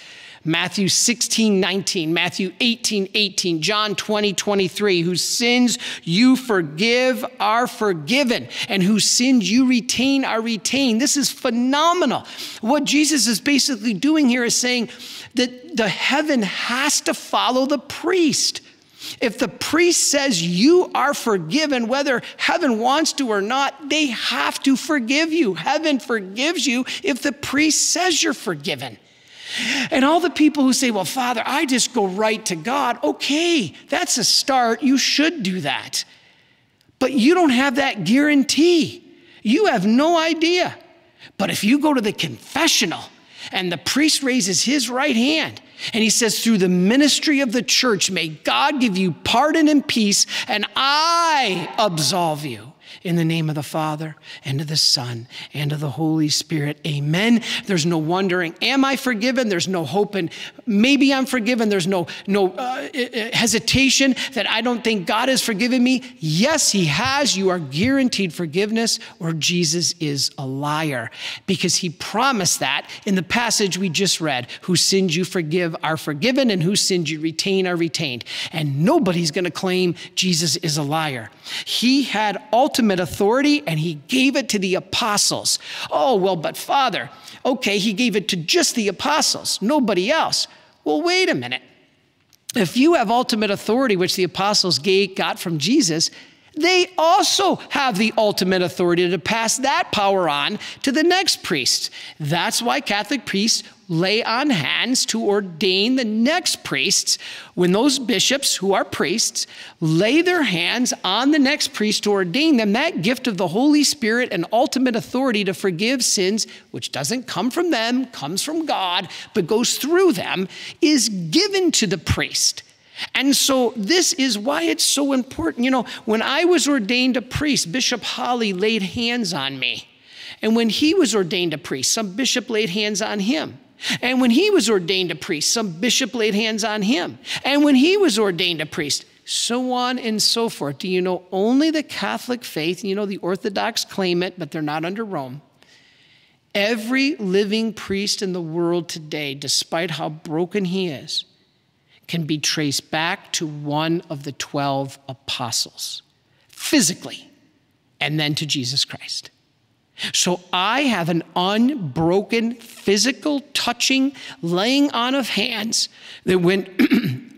Matthew sixteen nineteen, Matthew eighteen eighteen, John twenty twenty-three, whose sins you forgive are forgiven, and whose sins you retain are retained. This is phenomenal. What Jesus is basically doing here is saying that the heaven has to follow the priest. If the priest says you are forgiven, whether heaven wants to or not, they have to forgive you. Heaven forgives you if the priest says you're forgiven. And all the people who say, well, Father, I just go right to God. Okay, that's a start. You should do that. But you don't have that guarantee. You have no idea. But if you go to the confessional and the priest raises his right hand and he says, through the ministry of the church, may God give you pardon and peace, and I absolve you. In the name of the Father, and of the Son, and of the Holy Spirit, amen. There's no wondering, am I forgiven? There's no hope, and maybe I'm forgiven. There's no, no uh, hesitation that I don't think God has forgiven me. Yes, he has. You are guaranteed forgiveness, or Jesus is a liar, because he promised that in the passage we just read, whose sins you forgive are forgiven, and whose sins you retain are retained. And nobody's going to claim Jesus is a liar. He had ultimate authority, and he gave it to the apostles. Oh, well, but Father, okay, he gave it to just the apostles, nobody else. Well, wait a minute. If you have ultimate authority, which the apostles gave, got from Jesus, they also have the ultimate authority to pass that power on to the next priest. That's why Catholic priests lay on hands to ordain the next priests. When those bishops, who are priests, lay their hands on the next priest to ordain them, that gift of the Holy Spirit and ultimate authority to forgive sins, which doesn't come from them, comes from God, but goes through them, is given to the priest. And so this is why it's so important. You know, when I was ordained a priest, Bishop Hawley laid hands on me. And when he was ordained a priest, some bishop laid hands on him. And when he was ordained a priest, some bishop laid hands on him. And when he was ordained a priest, so on and so forth. Do you know only the Catholic faith, you know, the Orthodox claim it, but they're not under Rome. Every living priest in the world today, despite how broken he is, can be traced back to one of the twelve apostles, physically, and then to Jesus Christ. So I have an unbroken, physical, touching, laying on of hands that went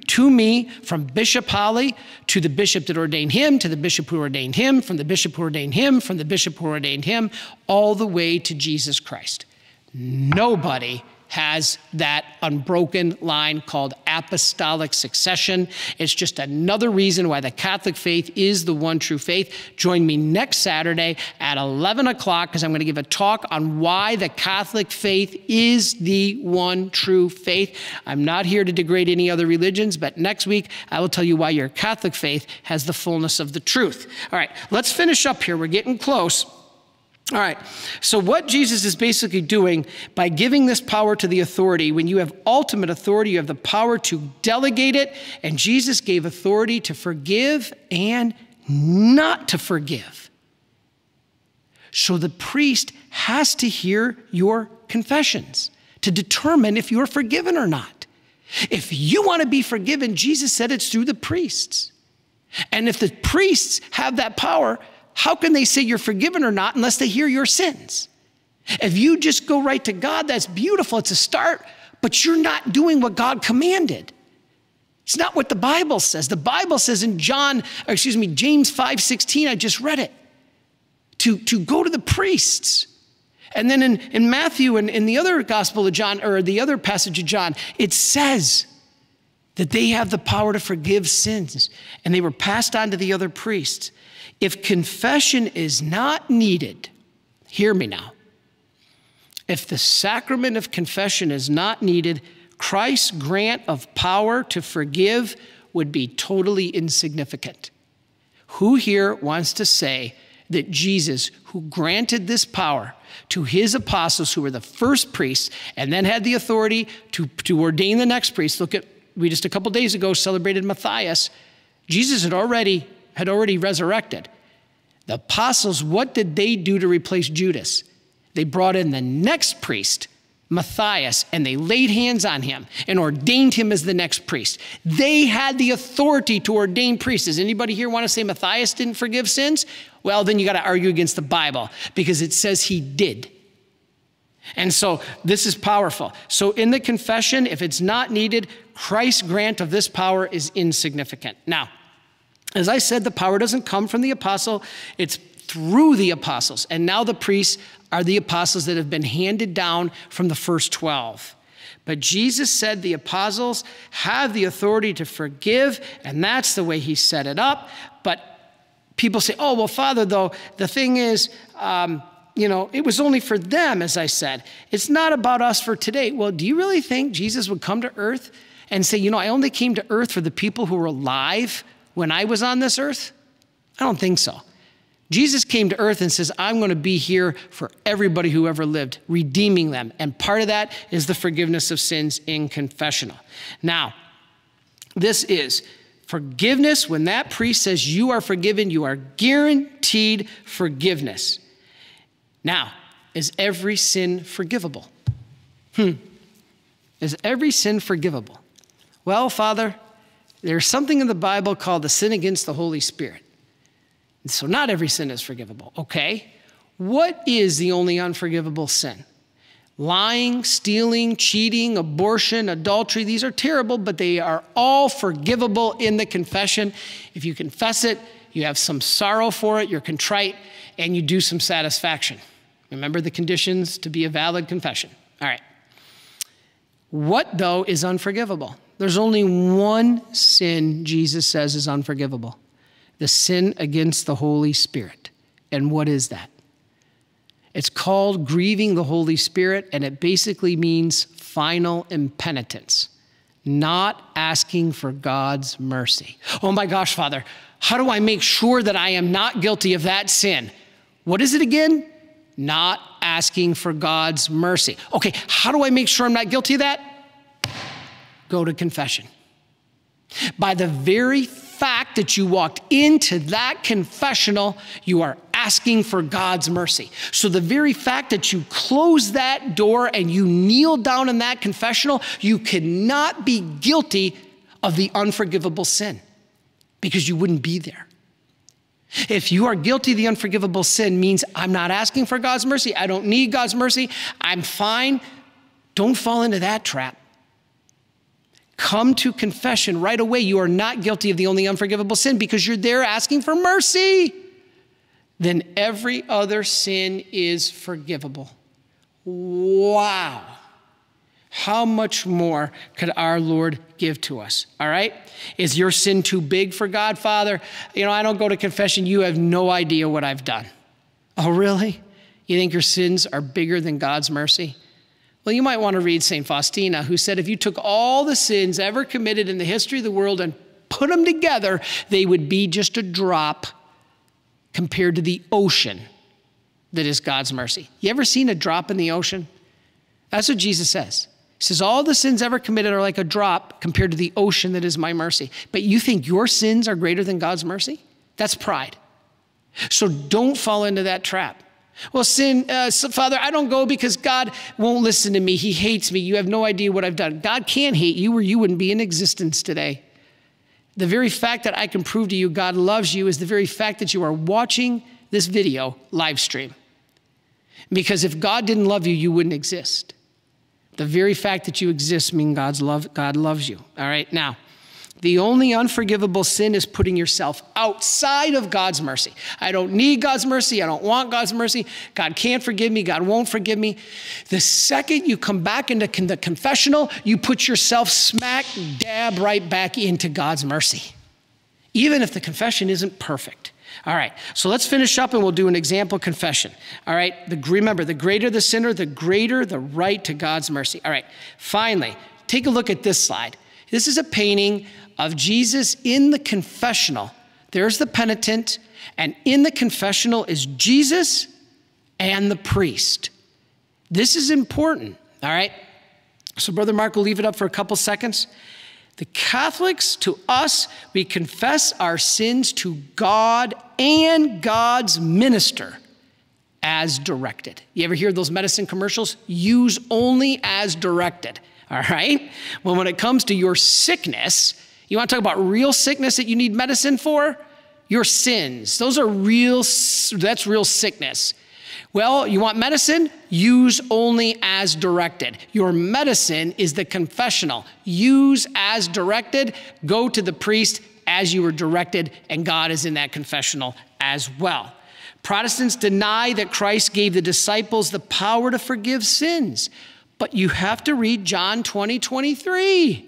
to me from Bishop Hawley to the bishop that ordained him, to the bishop who ordained him, from the bishop who ordained him, from the bishop who ordained him, all the way to Jesus Christ. Nobody has that unbroken line called apostolic succession. It's just another reason why the Catholic faith is the one true faith. Join me next Saturday at eleven o'clock, because I'm going to give a talk on why the Catholic faith is the one true faith. I'm not here to degrade any other religions, but next week I will tell you why your Catholic faith has the fullness of the truth. All right, let's finish up here. We're getting close. All right, so what Jesus is basically doing by giving this power to the authority, when you have ultimate authority, you have the power to delegate it, and Jesus gave authority to forgive and not to forgive. So the priest has to hear your confessions to determine if you're forgiven or not. If you want to be forgiven, Jesus said it's through the priests. And if the priests have that power, how can they say you're forgiven or not unless they hear your sins? If you just go right to God, that's beautiful. It's a start, but you're not doing what God commanded. It's not what the Bible says. The Bible says in John, or excuse me, James five sixteen, I just read it, to, to go to the priests. And then in, in Matthew and in the other Gospel of John, or the other passage of John, it says that they have the power to forgive sins, and they were passed on to the other priests. If confession is not needed, hear me now, if the sacrament of confession is not needed, Christ's grant of power to forgive would be totally insignificant. Who here wants to say that Jesus, who granted this power to his apostles, who were the first priests, and then had the authority to, to ordain the next priest? Look at, we just a couple days ago celebrated Matthias. Jesus had already had already resurrected. The apostles, what did they do to replace Judas? They brought in the next priest, Matthias, and they laid hands on him and ordained him as the next priest. They had the authority to ordain priests. Does anybody here want to say Matthias didn't forgive sins? Well, then you got to argue against the Bible, because it says he did. And so this is powerful. So in the confession, if it's not needed, Christ's grant of this power is insignificant. Now, as I said, the power doesn't come from the apostle, it's through the apostles. And now the priests are the apostles that have been handed down from the first twelve. But Jesus said the apostles have the authority to forgive, and that's the way he set it up. But people say, oh, well, Father, though, the thing is, um, you know, it was only for them, as I said. It's not about us for today. Well, do you really think Jesus would come to earth and say, you know, I only came to earth for the people who were alive when I was on this earth? I don't think so. Jesus came to earth and says, I'm going to be here for everybody who ever lived, redeeming them. And part of that is the forgiveness of sins in confessional. Now, this is forgiveness. When that priest says you are forgiven, you are guaranteed forgiveness. Now, is every sin forgivable? Hmm. Is every sin forgivable? Well, Father, there's something in the Bible called the sin against the Holy Spirit. So not every sin is forgivable. Okay, what is the only unforgivable sin? Lying, stealing, cheating, abortion, adultery. These are terrible, but they are all forgivable in the confession. If you confess it, you have some sorrow for it, you're contrite, and you do some satisfaction. Remember the conditions to be a valid confession. All right. What, though, is unforgivable? There's only one sin Jesus says is unforgivable: the sin against the Holy Spirit. And what is that? It's called grieving the Holy Spirit, and it basically means final impenitence, not asking for God's mercy. Oh my gosh, Father, how do I make sure that I am not guilty of that sin? What is it again? Not asking for God's mercy. Okay, how do I make sure I'm not guilty of that? Go to confession. By the very fact that you walked into that confessional, you are asking for God's mercy. So the very fact that you close that door and you kneel down in that confessional, you cannot be guilty of the unforgivable sin, because you wouldn't be there. If you are guilty of the unforgivable sin, means I'm not asking for God's mercy, I don't need God's mercy, I'm fine. Don't fall into that trap. Come to confession right away. You are not guilty of the only unforgivable sin, because you're there asking for mercy. Then every other sin is forgivable. Wow. how much more could our Lord give to us? All right? Is your sin too big for God? Father, you know, I don't go to confession. You have no idea what I've done. Oh, really? You think your sins are bigger than God's mercy? Well, you might want to read Saint Faustina, who said if you took all the sins ever committed in the history of the world and put them together, they would be just a drop compared to the ocean that is God's mercy. You ever seen a drop in the ocean? That's what Jesus says. He says, all the sins ever committed are like a drop compared to the ocean that is my mercy. But you think your sins are greater than God's mercy? That's pride. So don't fall into that trap. Well, sin, uh, so Father, I don't go because God won't listen to me. He hates me. You have no idea what I've done. God can't hate you or you wouldn't be in existence today. The very fact that I can prove to you God loves you is the very fact that you are watching this video live stream. Because if God didn't love you, you wouldn't exist. The very fact that you exist means God's love, God loves you. All right, now, the only unforgivable sin is putting yourself outside of God's mercy. I don't need God's mercy. I don't want God's mercy. God can't forgive me. God won't forgive me. The second you come back into con- the confessional, you put yourself smack dab right back into God's mercy, even if the confession isn't perfect. All right, so let's finish up and we'll do an example confession. All right, the, remember, the greater the sinner, the greater the right to God's mercy. All right, finally, take a look at this slide. This is a painting of Jesus in the confessional. There's the penitent, and in the confessional is Jesus and the priest. This is important, all right? So Brother Mark will leave it up for a couple seconds. The Catholics, to us, we confess our sins to God and God's minister as directed. You ever hear those medicine commercials? Use only as directed, all right? Well, when it comes to your sickness, you want to talk about real sickness that you need medicine for? Your sins. Those are real, that's real sickness. Well, you want medicine? Use only as directed. Your medicine is the confessional. Use as directed. Go to the priest as you were directed, and God is in that confessional as well. Protestants deny that Christ gave the disciples the power to forgive sins, but you have to read John twenty, twenty-three.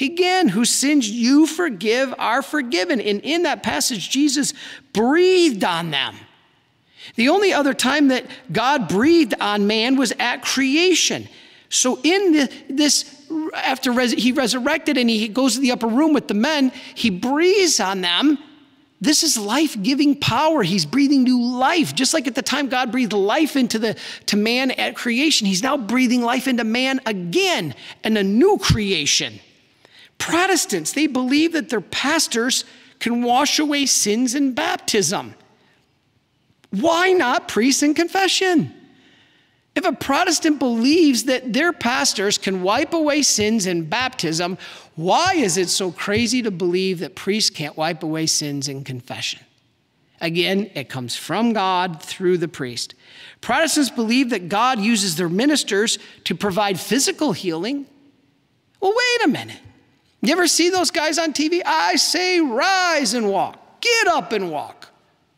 Again, whose sins you forgive are forgiven. And in that passage, Jesus breathed on them. The only other time that God breathed on man was at creation. So in the, this, after res, he resurrected and he goes to the upper room with the men, he breathes on them. This is life-giving power. He's breathing new life. Just like at the time God breathed life into the, to man at creation, he's now breathing life into man again and a new creation. Protestants, they believe that their pastors can wash away sins in baptism. Why not priests in confession? If a Protestant believes that their pastors can wipe away sins in baptism, why is it so crazy to believe that priests can't wipe away sins in confession? Again, it comes from God through the priest. Protestants believe that God uses their ministers to provide physical healing. Well, wait a minute. You ever see those guys on T V? I say, rise and walk. Get up and walk.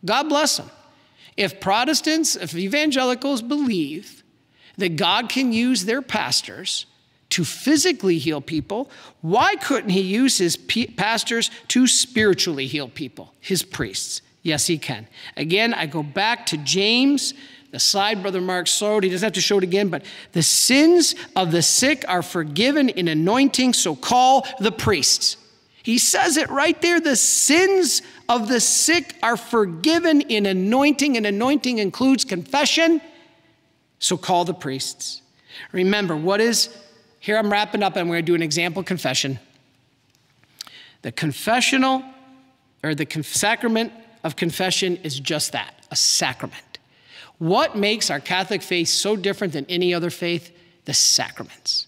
God bless them. If Protestants, if evangelicals believe that God can use their pastors to physically heal people, why couldn't he use his pastors to spiritually heal people, his priests? Yes, he can. Again, I go back to James, the slide Brother Mark showed. He doesn't have to show it again, but the sins of the sick are forgiven in anointing, so call the priests. He says it right there, the sins of the sick are forgiven in anointing, and anointing includes confession, so call the priests. Remember, what is, here I'm wrapping up, and I'm going to do an example confession. The confessional, or the sacrament of confession is just that, a sacrament. What makes our Catholic faith so different than any other faith? The sacraments.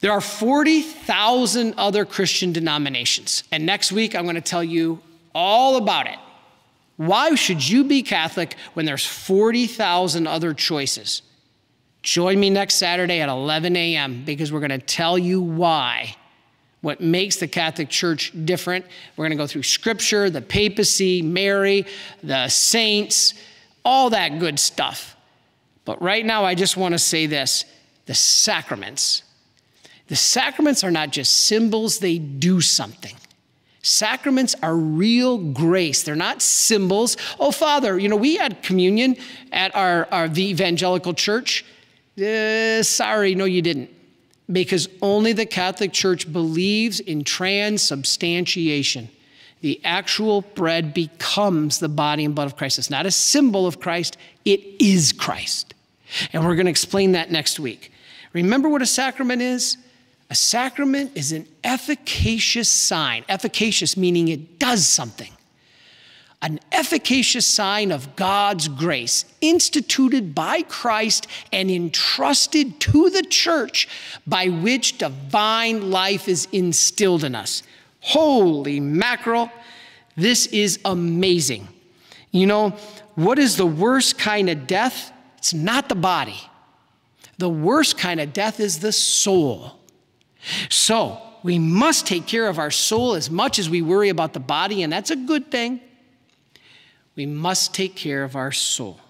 There are forty thousand other Christian denominations, and next week I'm going to tell you all about it. Why should you be Catholic when there's forty thousand other choices? Join me next Saturday at eleven a m because we're going to tell you why, what makes the Catholic Church different. We're going to go through Scripture, the papacy, Mary, the saints, all that good stuff. But right now I just want to say this, the sacraments The sacraments are not just symbols, they do something. Sacraments are real grace. They're not symbols. Oh, Father, you know, we had communion at our, our the evangelical church. Uh, sorry, no, you didn't. Because only the Catholic Church believes in transubstantiation. The actual bread becomes the body and blood of Christ. It's not a symbol of Christ, it is Christ. And we're going to explain that next week. Remember what a sacrament is? A sacrament is an efficacious sign. Efficacious meaning it does something. An efficacious sign of God's grace, instituted by Christ and entrusted to the church, by which divine life is instilled in us. Holy mackerel, this is amazing. You know, what is the worst kind of death? It's not the body. The worst kind of death is the soul. So we must take care of our soul as much as we worry about the body, and that's a good thing. We must take care of our soul.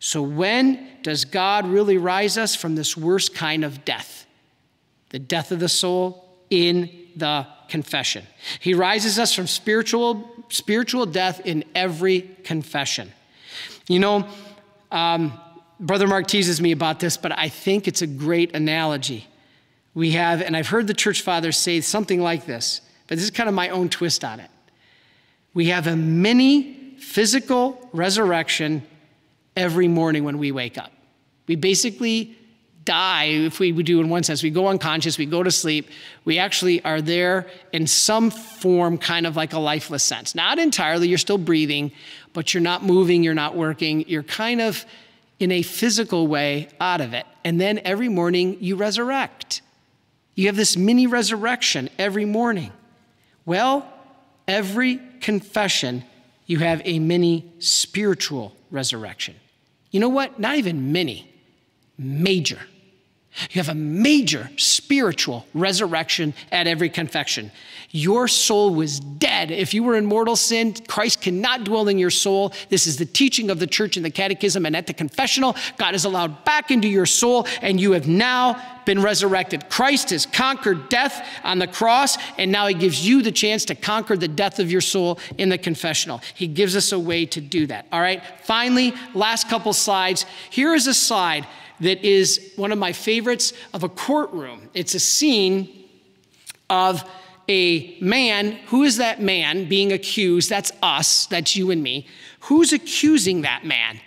So when does God really rise us from this worst kind of death? The death of the soul in the confession. He rises us from spiritual, spiritual death in every confession. You know, um, Brother Mark teases me about this, but I think it's a great analogy. We have, and I've heard the church fathers say something like this, but this is kind of my own twist on it. We have a mini physical resurrection every morning when we wake up. We basically die, if we do in one sense, we go unconscious, we go to sleep, we actually are there in some form, kind of like a lifeless sense. Not entirely, you're still breathing, but you're not moving, you're not working, you're kind of in a physical way out of it. And then every morning you resurrect. You have this mini resurrection every morning. Well, every confession you have a mini spiritual resurrection. You know what? Not even mini, major. You have a major spiritual resurrection at every confession. Your soul was dead. If you were in mortal sin, Christ cannot dwell in your soul. This is the teaching of the church in the catechism, and at the confessional, God is allowed back into your soul, and you have now been resurrected. Christ has conquered death on the cross, and now he gives you the chance to conquer the death of your soul in the confessional. He gives us a way to do that, all right? Finally, last couple slides. Here is a slide that is one of my favorites of a courtroom. It's a scene of a man. Who is that man being accused? That's us, that's you and me. Who's accusing that man?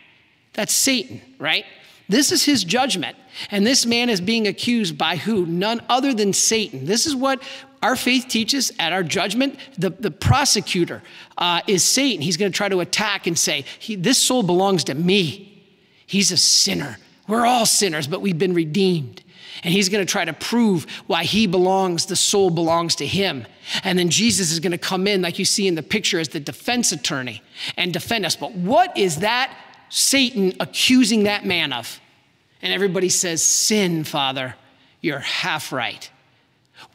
That's Satan, right? This is his judgment. And this man is being accused by who? None other than Satan. This is what our faith teaches at our judgment. The, the prosecutor uh, is Satan. He's gonna try to attack and say, he, this soul belongs to me. He's a sinner. We're all sinners, but we've been redeemed. And he's going to try to prove why he belongs, the soul belongs to him. And then Jesus is going to come in, like you see in the picture, as the defense attorney and defend us. But what is that Satan accusing that man of? And everybody says, sin, Father, you're half right.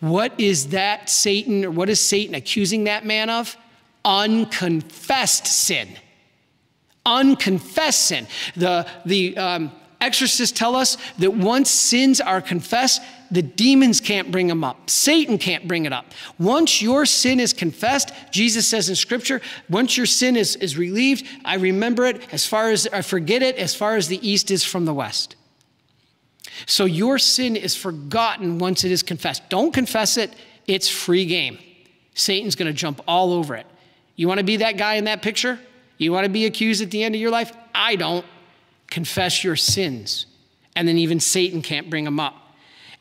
What is that Satan, or what is Satan accusing that man of? Unconfessed sin. Unconfessed sin. The, the, um, Exorcists tell us that once sins are confessed, the demons can't bring them up. Satan can't bring it up. Once your sin is confessed, Jesus says in Scripture, once your sin is, is relieved, I remember it as far as, I forget it as far as the east is from the west. So your sin is forgotten once it is confessed. Don't confess it, it's free game. Satan's gonna jump all over it. You wanna be that guy in that picture? You wanna be accused at the end of your life? I don't. Confess your sins, and then even Satan can't bring them up.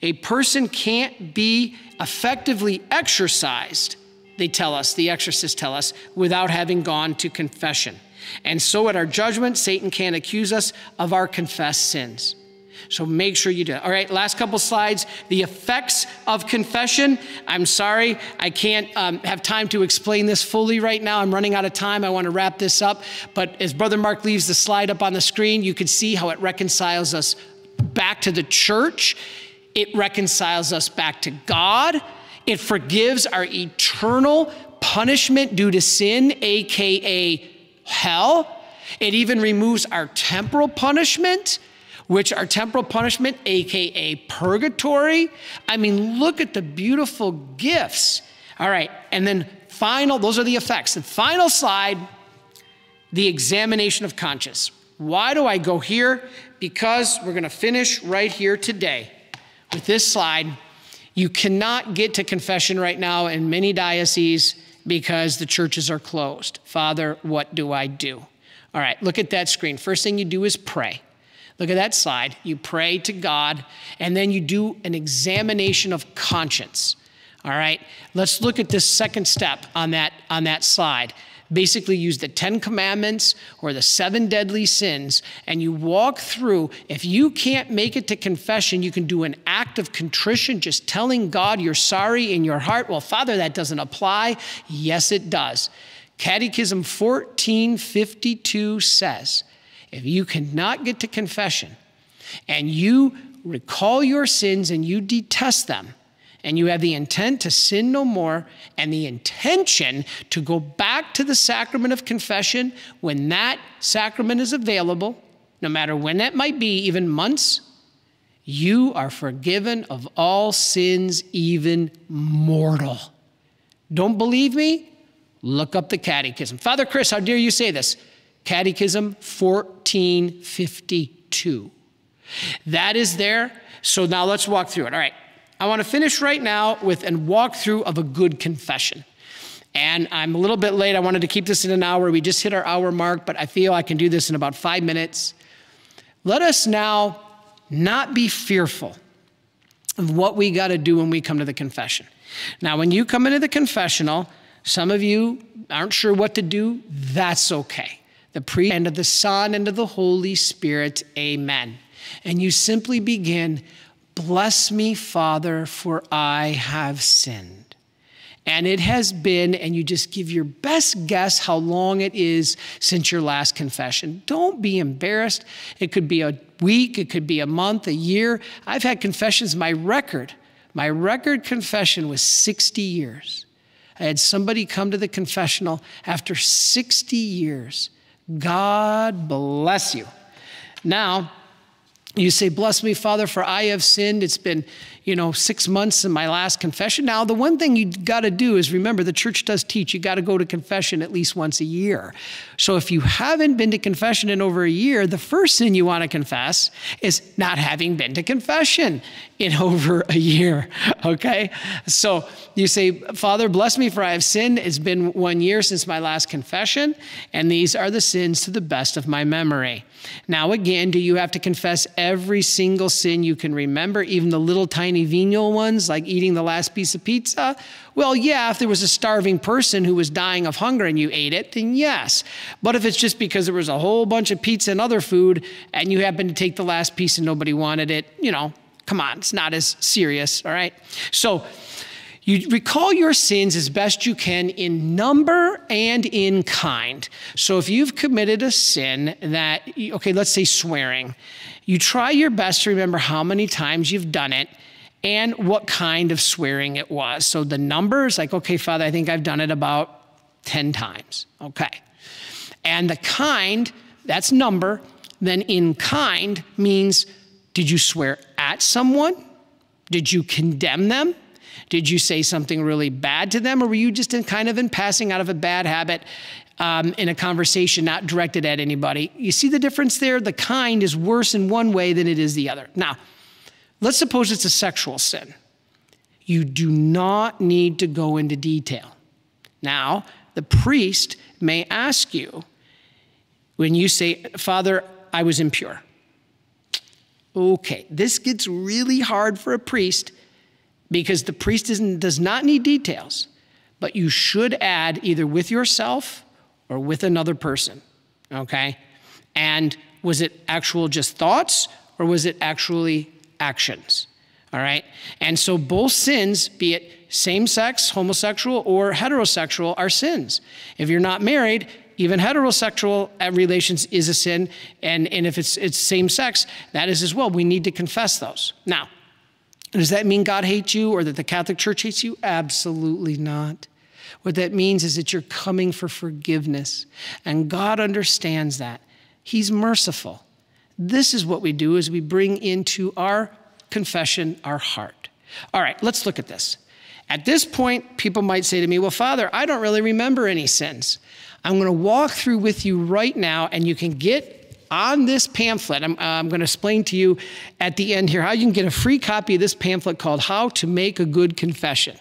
A person can't be effectively exorcised, they tell us, the exorcists tell us, without having gone to confession. And so at our judgment, Satan can't accuse us of our confessed sins. So make sure you do it. All right, last couple slides, the effects of confession. I'm sorry, I can't um, have time to explain this fully right now. I'm running out of time. I want to wrap this up. But as Brother Mark leaves the slide up on the screen, you can see how it reconciles us back to the church. It reconciles us back to God. It forgives our eternal punishment due to sin, A K A hell. It even removes our temporal punishment. which are temporal punishment, A K A purgatory. I mean, look at the beautiful gifts. All right, and then final, those are the effects. The final slide, the examination of conscience. Why do I go here? Because we're gonna finish right here today with this slide. You cannot get to confession right now in many dioceses because the churches are closed. Father, what do I do? All right, look at that screen. First thing you do is pray. Look at that slide. You pray to God, and then you do an examination of conscience. All right, let's look at this second step on that, on that slide. Basically use the ten commandments or the seven deadly sins, and you walk through. If you can't make it to confession, you can do an act of contrition, just telling God you're sorry in your heart. Well, Father, that doesn't apply. Yes, it does. Catechism fourteen fifty-two says, if you cannot get to confession and you recall your sins and you detest them, and you have the intent to sin no more and the intention to go back to the sacrament of confession when that sacrament is available, no matter when that might be, even months, you are forgiven of all sins, even mortal. Don't believe me? Look up the Catechism. Father Chris, how dare you say this? Catechism fourteen fifty-two. That is there. So now let's walk through it. All right. I want to finish right now with a walkthrough of a good confession. And I'm a little bit late. I wanted to keep this in an hour. We just hit our hour mark, but I feel I can do this in about five minutes. Let us now not be fearful of what we got to do when we come to the confession. Now, when you come into the confessional, some of you aren't sure what to do. That's okay. The priest and of the Son and of the Holy Spirit, amen. And you simply begin, bless me, Father, for I have sinned. And it has been, and you just give your best guess how long it is since your last confession. Don't be embarrassed. It could be a week, it could be a month, a year. I've had confessions, my record, my record confession was sixty years. I had somebody come to the confessional after sixty years. God bless you. Now, you say, bless me, Father, for I have sinned. It's been, you know, six months since my last confession. Now, the one thing you got to do is remember the church does teach you got to go to confession at least once a year. So if you haven't been to confession in over a year, the first sin you want to confess is not having been to confession in over a year, okay? So you say, Father, bless me, for I have sinned. It's been one year since my last confession, and these are the sins to the best of my memory. Now, again, do you have to confess every single sin you can remember, even the little tiny venial ones, like eating the last piece of pizza? Well, yeah, if there was a starving person who was dying of hunger and you ate it, then yes. But if it's just because there was a whole bunch of pizza and other food and you happened to take the last piece and nobody wanted it, you know, come on, it's not as serious, all right? So you recall your sins as best you can in number and in kind. So if you've committed a sin that, okay, let's say swearing, you try your best to remember how many times you've done it and what kind of swearing it was. So the numbers, like, okay, Father, I think I've done it about ten times, okay. And the kind, that's number, then in kind means, did you swear at someone? Did you condemn them? Did you say something really bad to them, or were you just in kind of in passing out of a bad habit um, in a conversation not directed at anybody? You see the difference there? The kind is worse in one way than it is the other. Now, let's suppose it's a sexual sin. You do not need to go into detail. Now, the priest may ask you when you say, Father, I was impure. Okay, this gets really hard for a priest, because the priest isn't, does not need details, but you should add either with yourself or with another person, okay? And was it actual just thoughts, or was it actually actions, all right? And so both sins, be it same-sex, homosexual, or heterosexual, are sins. If you're not married, even heterosexual relations is a sin, and, and if it's, it's same-sex, that is as well. We need to confess those. Now, does that mean God hates you or that the Catholic Church hates you? Absolutely not. What that means is that you're coming for forgiveness, and God understands that. He's merciful. This is what we do, is we bring into our confession our heart. All right, let's look at this. At this point, people might say to me, well, Father, I don't really remember any sins. I'm going to walk through with you right now, and you can get on this pamphlet. I'm, uh, I'm going to explain to you at the end here how you can get a free copy of this pamphlet called How to Make a Good Confession.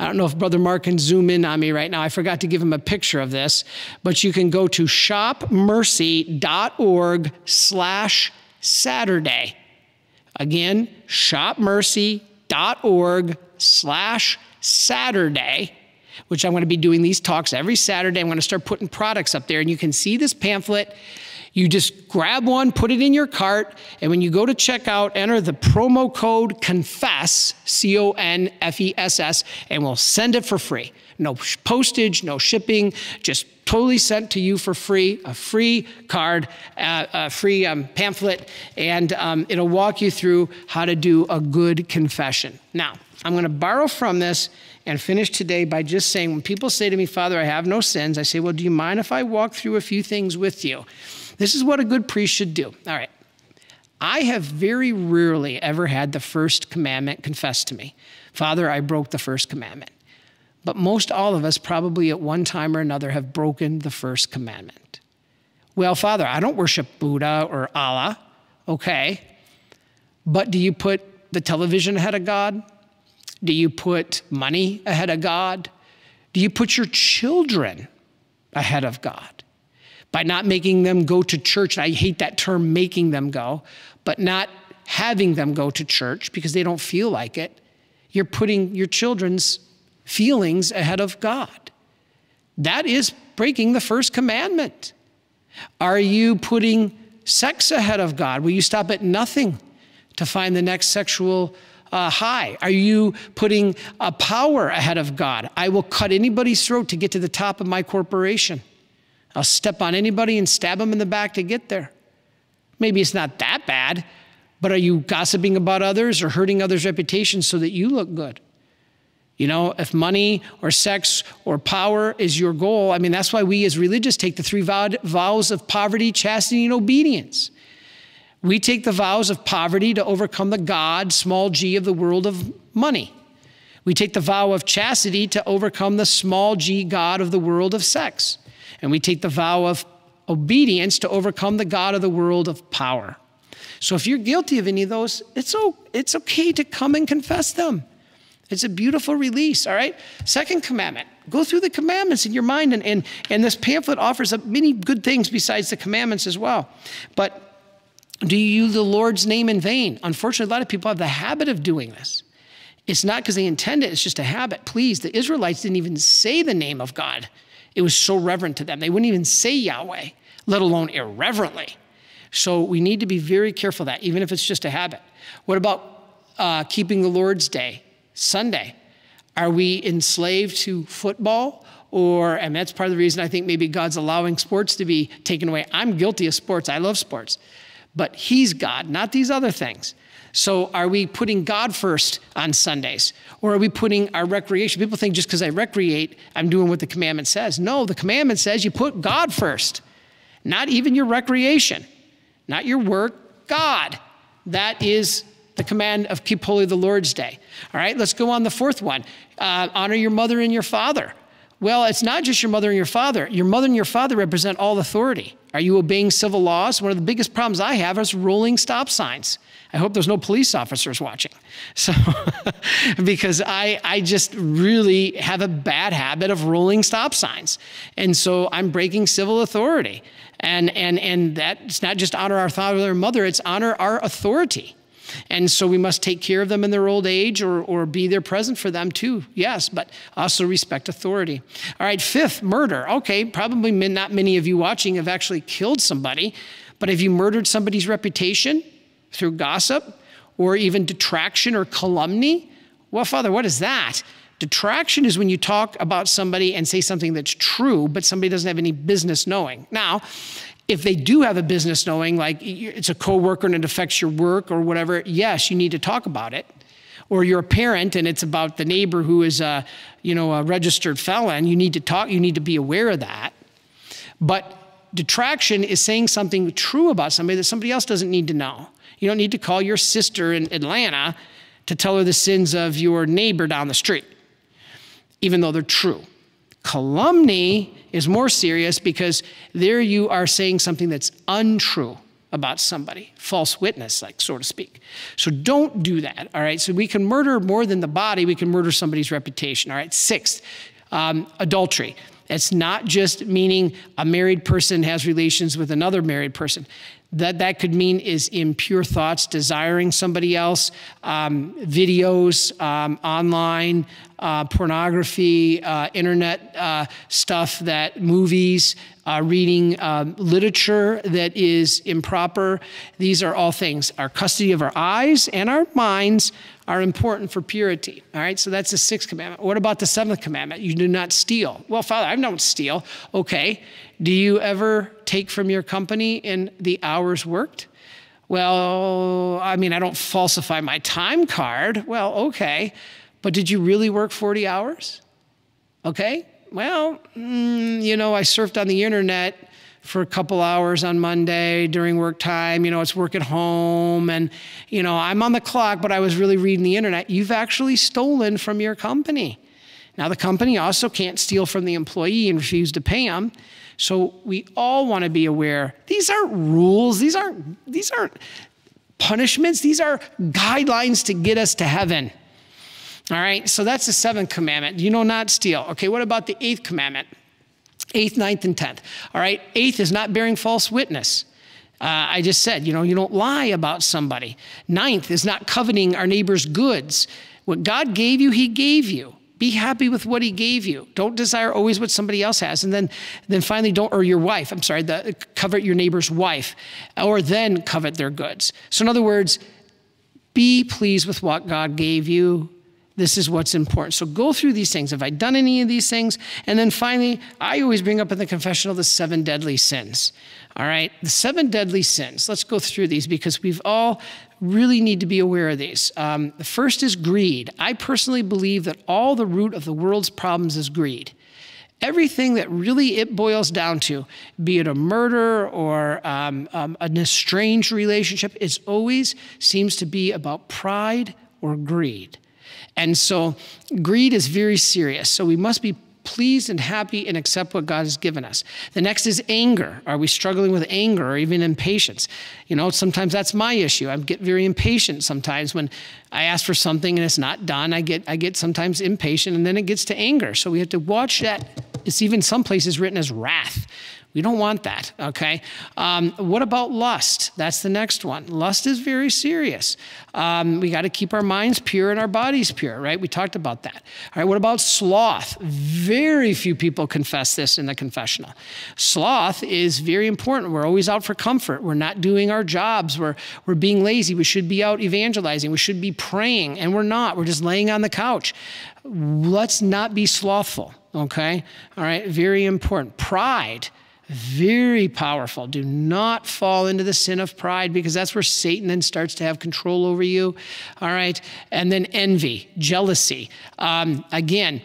I don't know if Brother Mark can zoom in on me right now. I forgot to give him a picture of this, but you can go to shopmercy.org slash Saturday. Again, shopmercy.org slash Saturday. Saturday, which I'm going to be doing these talks every Saturday. I'm going to start putting products up there, and you can see this pamphlet. You just grab one, put it in your cart, and when you go to checkout, enter the promo code CONFESS, C O N F E S S, and we'll send it for free. No postage, no shipping, just totally sent to you for free, a free card, uh, a free um, pamphlet, and um, it'll walk you through how to do a good confession. Now, I'm going to borrow from this and finish today by just saying, when people say to me, Father, I have no sins, I say, well, do you mind if I walk through a few things with you? This is what a good priest should do. All right. I have very rarely ever had the first commandment confessed to me. Father, I broke the first commandment. But most all of us probably at one time or another have broken the first commandment. Well, Father, I don't worship Buddha or Allah. Okay. But do you put the television ahead of God? Do you put money ahead of God? Do you put your children ahead of God? By not making them go to church, and I hate that term, making them go, but not having them go to church because they don't feel like it, you're putting your children's feelings ahead of God. That is breaking the first commandment. Are you putting sex ahead of God? Will you stop at nothing to find the next sexual Uh, high? Are you putting a power ahead of God? I will cut anybody's throat to get to the top of my corporation. I'll step on anybody and stab them in the back to get there. Maybe it's not that bad, but are you gossiping about others or hurting others' reputations so that you look good? You know, if money or sex or power is your goal, I mean, that's why we as religious take the three vows of poverty, chastity, and obedience. We take the vows of poverty to overcome the god, small g, of the world of money. We take the vow of chastity to overcome the small g god of the world of sex. And we take the vow of obedience to overcome the god of the world of power. So if you're guilty of any of those, it's, it's okay to come and confess them. It's a beautiful release, all right? Second commandment, go through the commandments in your mind. And, and, and this pamphlet offers up many good things besides the commandments as well. But do you use the Lord's name in vain? Unfortunately, a lot of people have the habit of doing this. It's not because they intend it. It's just a habit. Please, the Israelites didn't even say the name of God. It was so reverent to them. They wouldn't even say Yahweh, let alone irreverently. So we need to be very careful of that, even if it's just a habit. What about uh, keeping the Lord's Day, Sunday? Are we enslaved to football? Or, and that's part of the reason I think maybe God's allowing sports to be taken away. I'm guilty of sports. I love sports. But he's God, not these other things. So are we putting God first on Sundays? Or are we putting our recreation? People think just because I recreate, I'm doing what the commandment says. No, the commandment says you put God first. Not even your recreation. Not your work, God. That is the command of keep holy the Lord's Day. All right, let's go on the fourth one. Uh, honor your mother and your father. Well, it's not just your mother and your father. Your mother and your father represent all authority. Are you obeying civil laws? One of the biggest problems I have is rolling stop signs. I hope there's no police officers watching. So, because I, I just really have a bad habit of rolling stop signs. And so I'm breaking civil authority. And, and, and that's not just honor our father and mother, it's honor our authority. And so we must take care of them in their old age or, or be there present for them too, yes, but also respect authority. All right, fifth, murder. Okay, probably not many of you watching have actually killed somebody, but have you murdered somebody's reputation through gossip or even detraction or calumny? Well, Father, what is that? Detraction is when you talk about somebody and say something that's true, but somebody doesn't have any business knowing. Now, if they do have a business knowing, like it's a coworker and it affects your work or whatever, yes, you need to talk about it. Or you're a parent and it's about the neighbor who is a, you know, a registered felon, you need to talk, you need to be aware of that. But detraction is saying something true about somebody that somebody else doesn't need to know. You don't need to call your sister in Atlanta to tell her the sins of your neighbor down the street, even though they're true. Calumny is more serious because there you are saying something that's untrue about somebody, false witness, like, so to speak. So don't do that, all right? So we can murder more than the body, we can murder somebody's reputation, all right? Sixth, um, adultery. It's not just meaning a married person has relations with another married person. That that could mean is impure thoughts, desiring somebody else, um, videos, um, online, uh, pornography, uh, internet uh, stuff, that movies, uh, reading um, literature that is improper. These are all things. Our custody of our eyes and our minds are important for purity. All right, so that's the sixth commandment. What about the seventh commandment? You do not steal. Well, Father, I don't steal. Okay, do you ever take from your company in the hours worked? Well, I mean, I don't falsify my time card. Well, okay, but did you really work forty hours? Okay, well, mm, you know, I surfed on the internet for a couple hours on Monday during work time, you know, it's work at home, and, you know, I'm on the clock, but I was really reading the internet. You've actually stolen from your company. Now, the company also can't steal from the employee and refuse to pay them. So we all want to be aware. These aren't rules. These aren't, these aren't punishments. These are guidelines to get us to heaven. All right, so that's the seventh commandment. You know, not steal. Okay, what about the eighth commandment? Eighth, ninth, and tenth. All right, eighth is not bearing false witness. Uh, I just said, you know, you don't lie about somebody. Ninth is not coveting our neighbor's goods. What God gave you, he gave you. Be happy with what he gave you. Don't desire always what somebody else has. And then, then finally, don't, or your wife, I'm sorry, the, covet your neighbor's wife, or then covet their goods. So in other words, be pleased with what God gave you. This is what's important. So go through these things. Have I done any of these things? And then finally, I always bring up in the confessional the seven deadly sins. All right, the seven deadly sins. Let's go through these because we've all really need to be aware of these. Um, the first is greed. I personally believe that all the root of the world's problems is greed. Everything that really it boils down to, be it a murder or um, um, an estranged relationship, it always seems to be about pride or greed. And so greed is very serious. So we must be pleased and happy and accept what God has given us. The next is anger. Are we struggling with anger or even impatience? You know, sometimes that's my issue. I get very impatient sometimes when I ask for something and it's not done. I get, I get sometimes impatient, and then it gets to anger. So we have to watch that. It's even some places written as wrath. We don't want that, okay? Um, what about lust? That's the next one. Lust is very serious. Um, we got to keep our minds pure and our bodies pure, right? We talked about that. All right, what about sloth? Very few people confess this in the confessional. Sloth is very important. We're always out for comfort. We're not doing our jobs. We're, we're being lazy. We should be out evangelizing. We should be praying, and we're not. We're just laying on the couch. Let's not be slothful, okay? All right, very important. Pride. Very powerful. Do not fall into the sin of pride, because that's where Satan then starts to have control over you. All right. And then envy, jealousy. Um, again,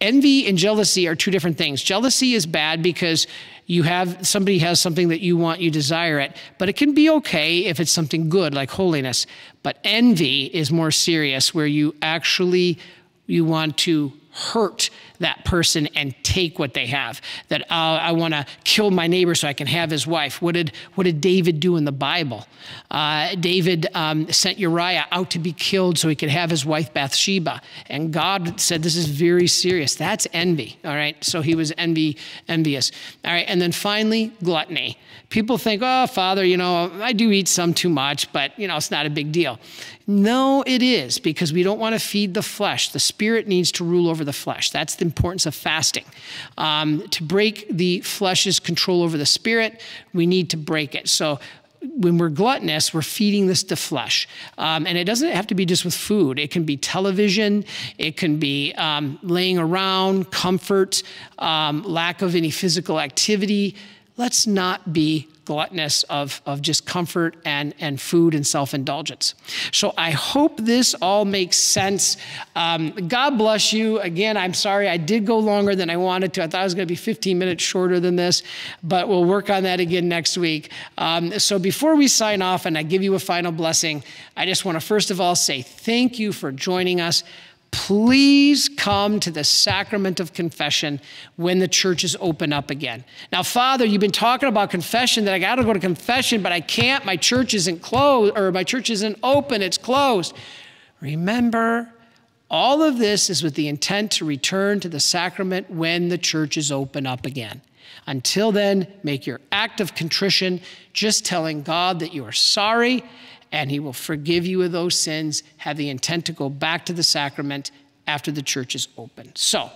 envy and jealousy are two different things. Jealousy is bad because you have somebody has something that you want, you desire it, but it can be okay if it's something good like holiness. But envy is more serious, where you actually you want to hurt that person and take what they have. That uh, I want to kill my neighbor so I can have his wife. What did what did David do in the Bible? Uh, David um, sent Uriah out to be killed so he could have his wife Bathsheba. And God said, this is very serious. That's envy. All right. So he was envy envious. All right. And then finally, gluttony. People think, oh, Father, you know, I do eat some too much, but, you know, it's not a big deal. No, it is, because we don't want to feed the flesh. The spirit needs to rule over the flesh. That's the importance of fasting. Um, to break the flesh's control over the spirit, we need to break it. So when we're gluttonous, we're feeding this to flesh. Um, and it doesn't have to be just with food. It can be television. It can be um, laying around, comfort, um, lack of any physical activity, let's not be gluttonous of, of just comfort and, and food and self-indulgence. So I hope this all makes sense. Um, God bless you. Again, I'm sorry I did go longer than I wanted to. I thought it was going to be fifteen minutes shorter than this, but we'll work on that again next week. Um, so before we sign off and I give you a final blessing, I just want to first of all say thank you for joining us. Please come to the sacrament of confession when the churches open up again. Now, Father, you've been talking about confession, that I got to go to confession, but I can't. My church isn't closed, or my church isn't open. It's closed. Remember, all of this is with the intent to return to the sacrament when the churches open up again. Until then, make your act of contrition, just telling God that you are sorry, and he will forgive you of those sins. Have the intent to go back to the sacrament after the church is open. So,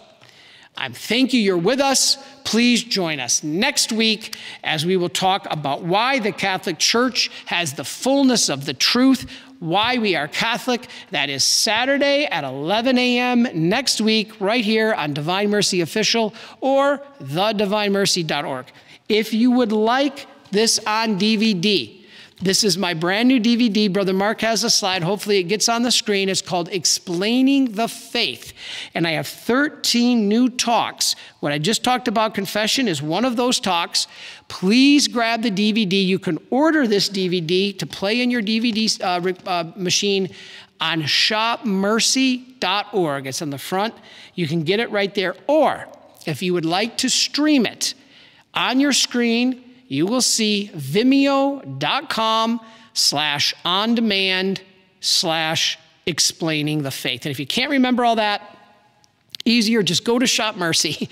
I thank you you're with us. Please join us next week as we will talk about why the Catholic Church has the fullness of the truth, why we are Catholic. That is Saturday at eleven a m next week, right here on Divine Mercy Official or the divine mercy dot org. If you would like this on D V D, this is my brand new D V D. Brother Mark has a slide. Hopefully it gets on the screen. It's called Explaining the Faith. And I have thirteen new talks. What I just talked about, confession, is one of those talks. Please grab the D V D. You can order this D V D to play in your D V D uh, uh, machine on shop mercy dot org. It's on the front. You can get it right there. Or if you would like to stream it on your screen, you will see vimeo.com slash on demand slash explaining the faith. And if you can't remember all that, easier, just go to Shop Mercy.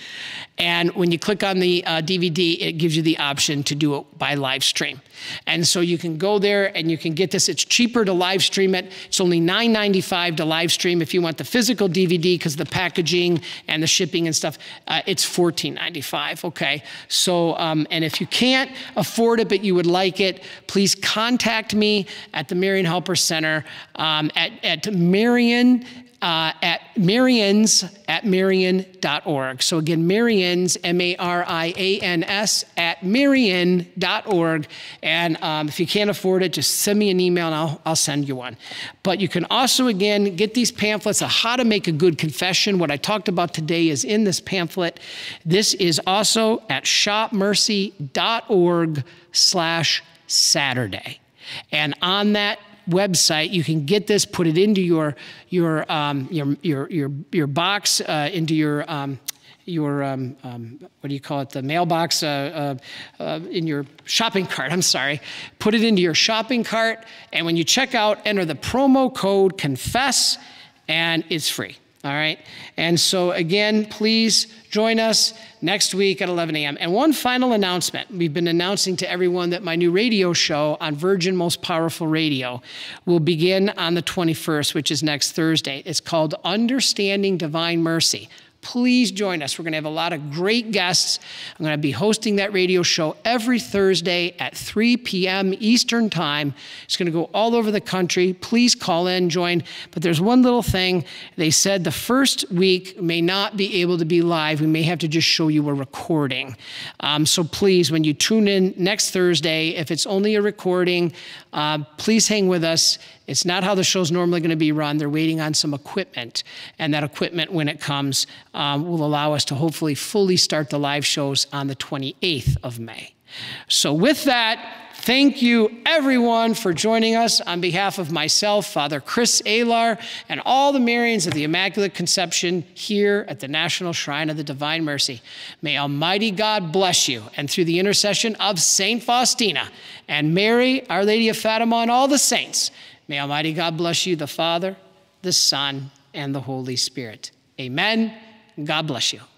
And when you click on the uh, D V D, it gives you the option to do it by live stream. And so you can go there and you can get this. It's cheaper to live stream it. It's only nine ninety-five to live stream. If you want the physical D V D, because the packaging and the shipping and stuff, uh, it's fourteen ninety-five, okay? So, um, and if you can't afford it, but you would like it, please contact me at the Marian Helper Center um, at, at Marian, Uh, at Marians at Marian dot org. So again, Marians, M A R I A N S, at Marian dot org. And um, if you can't afford it, just send me an email and I'll, I'll send you one. But you can also, again, get these pamphlets of how to make a good confession. What I talked about today is in this pamphlet. This is also at shop mercy dot org slash Saturday. And on that website, you can get this, put it into your your um, your, your your your box, uh, into your um, your um, um, what do you call it? The mailbox, uh, uh, uh, in your shopping cart. I'm sorry, put it into your shopping cart, and when you check out, enter the promo code CONFESS, and it's free. All right. And so again, please join us next week at eleven a m And one final announcement. We've been announcing to everyone that my new radio show on Virgin Most Powerful Radio will begin on the twenty-first, which is next Thursday. It's called Understanding Divine Mercy. Please join us. We're going to have a lot of great guests. I'm going to be hosting that radio show every Thursday at three p m Eastern Time. It's going to go all over the country. Please call in, join. But there's one little thing. They said the first week may not be able to be live. We may have to just show you a recording. Um, so please, when you tune in next Thursday, if it's only a recording, uh, please hang with us. It's not how the show's normally going to be run. They're waiting on some equipment, and that equipment, when it comes, um, will allow us to hopefully fully start the live shows on the twenty-eighth of May. So with that, thank you everyone for joining us. On behalf of myself, Father Chris Alar, and all the Marians of the Immaculate Conception here at the National Shrine of the Divine Mercy, may Almighty God bless you, and through the intercession of Saint Faustina and Mary, Our Lady of Fatima, and all the saints, may Almighty God bless you, the Father, the Son, and the Holy Spirit. Amen. God bless you.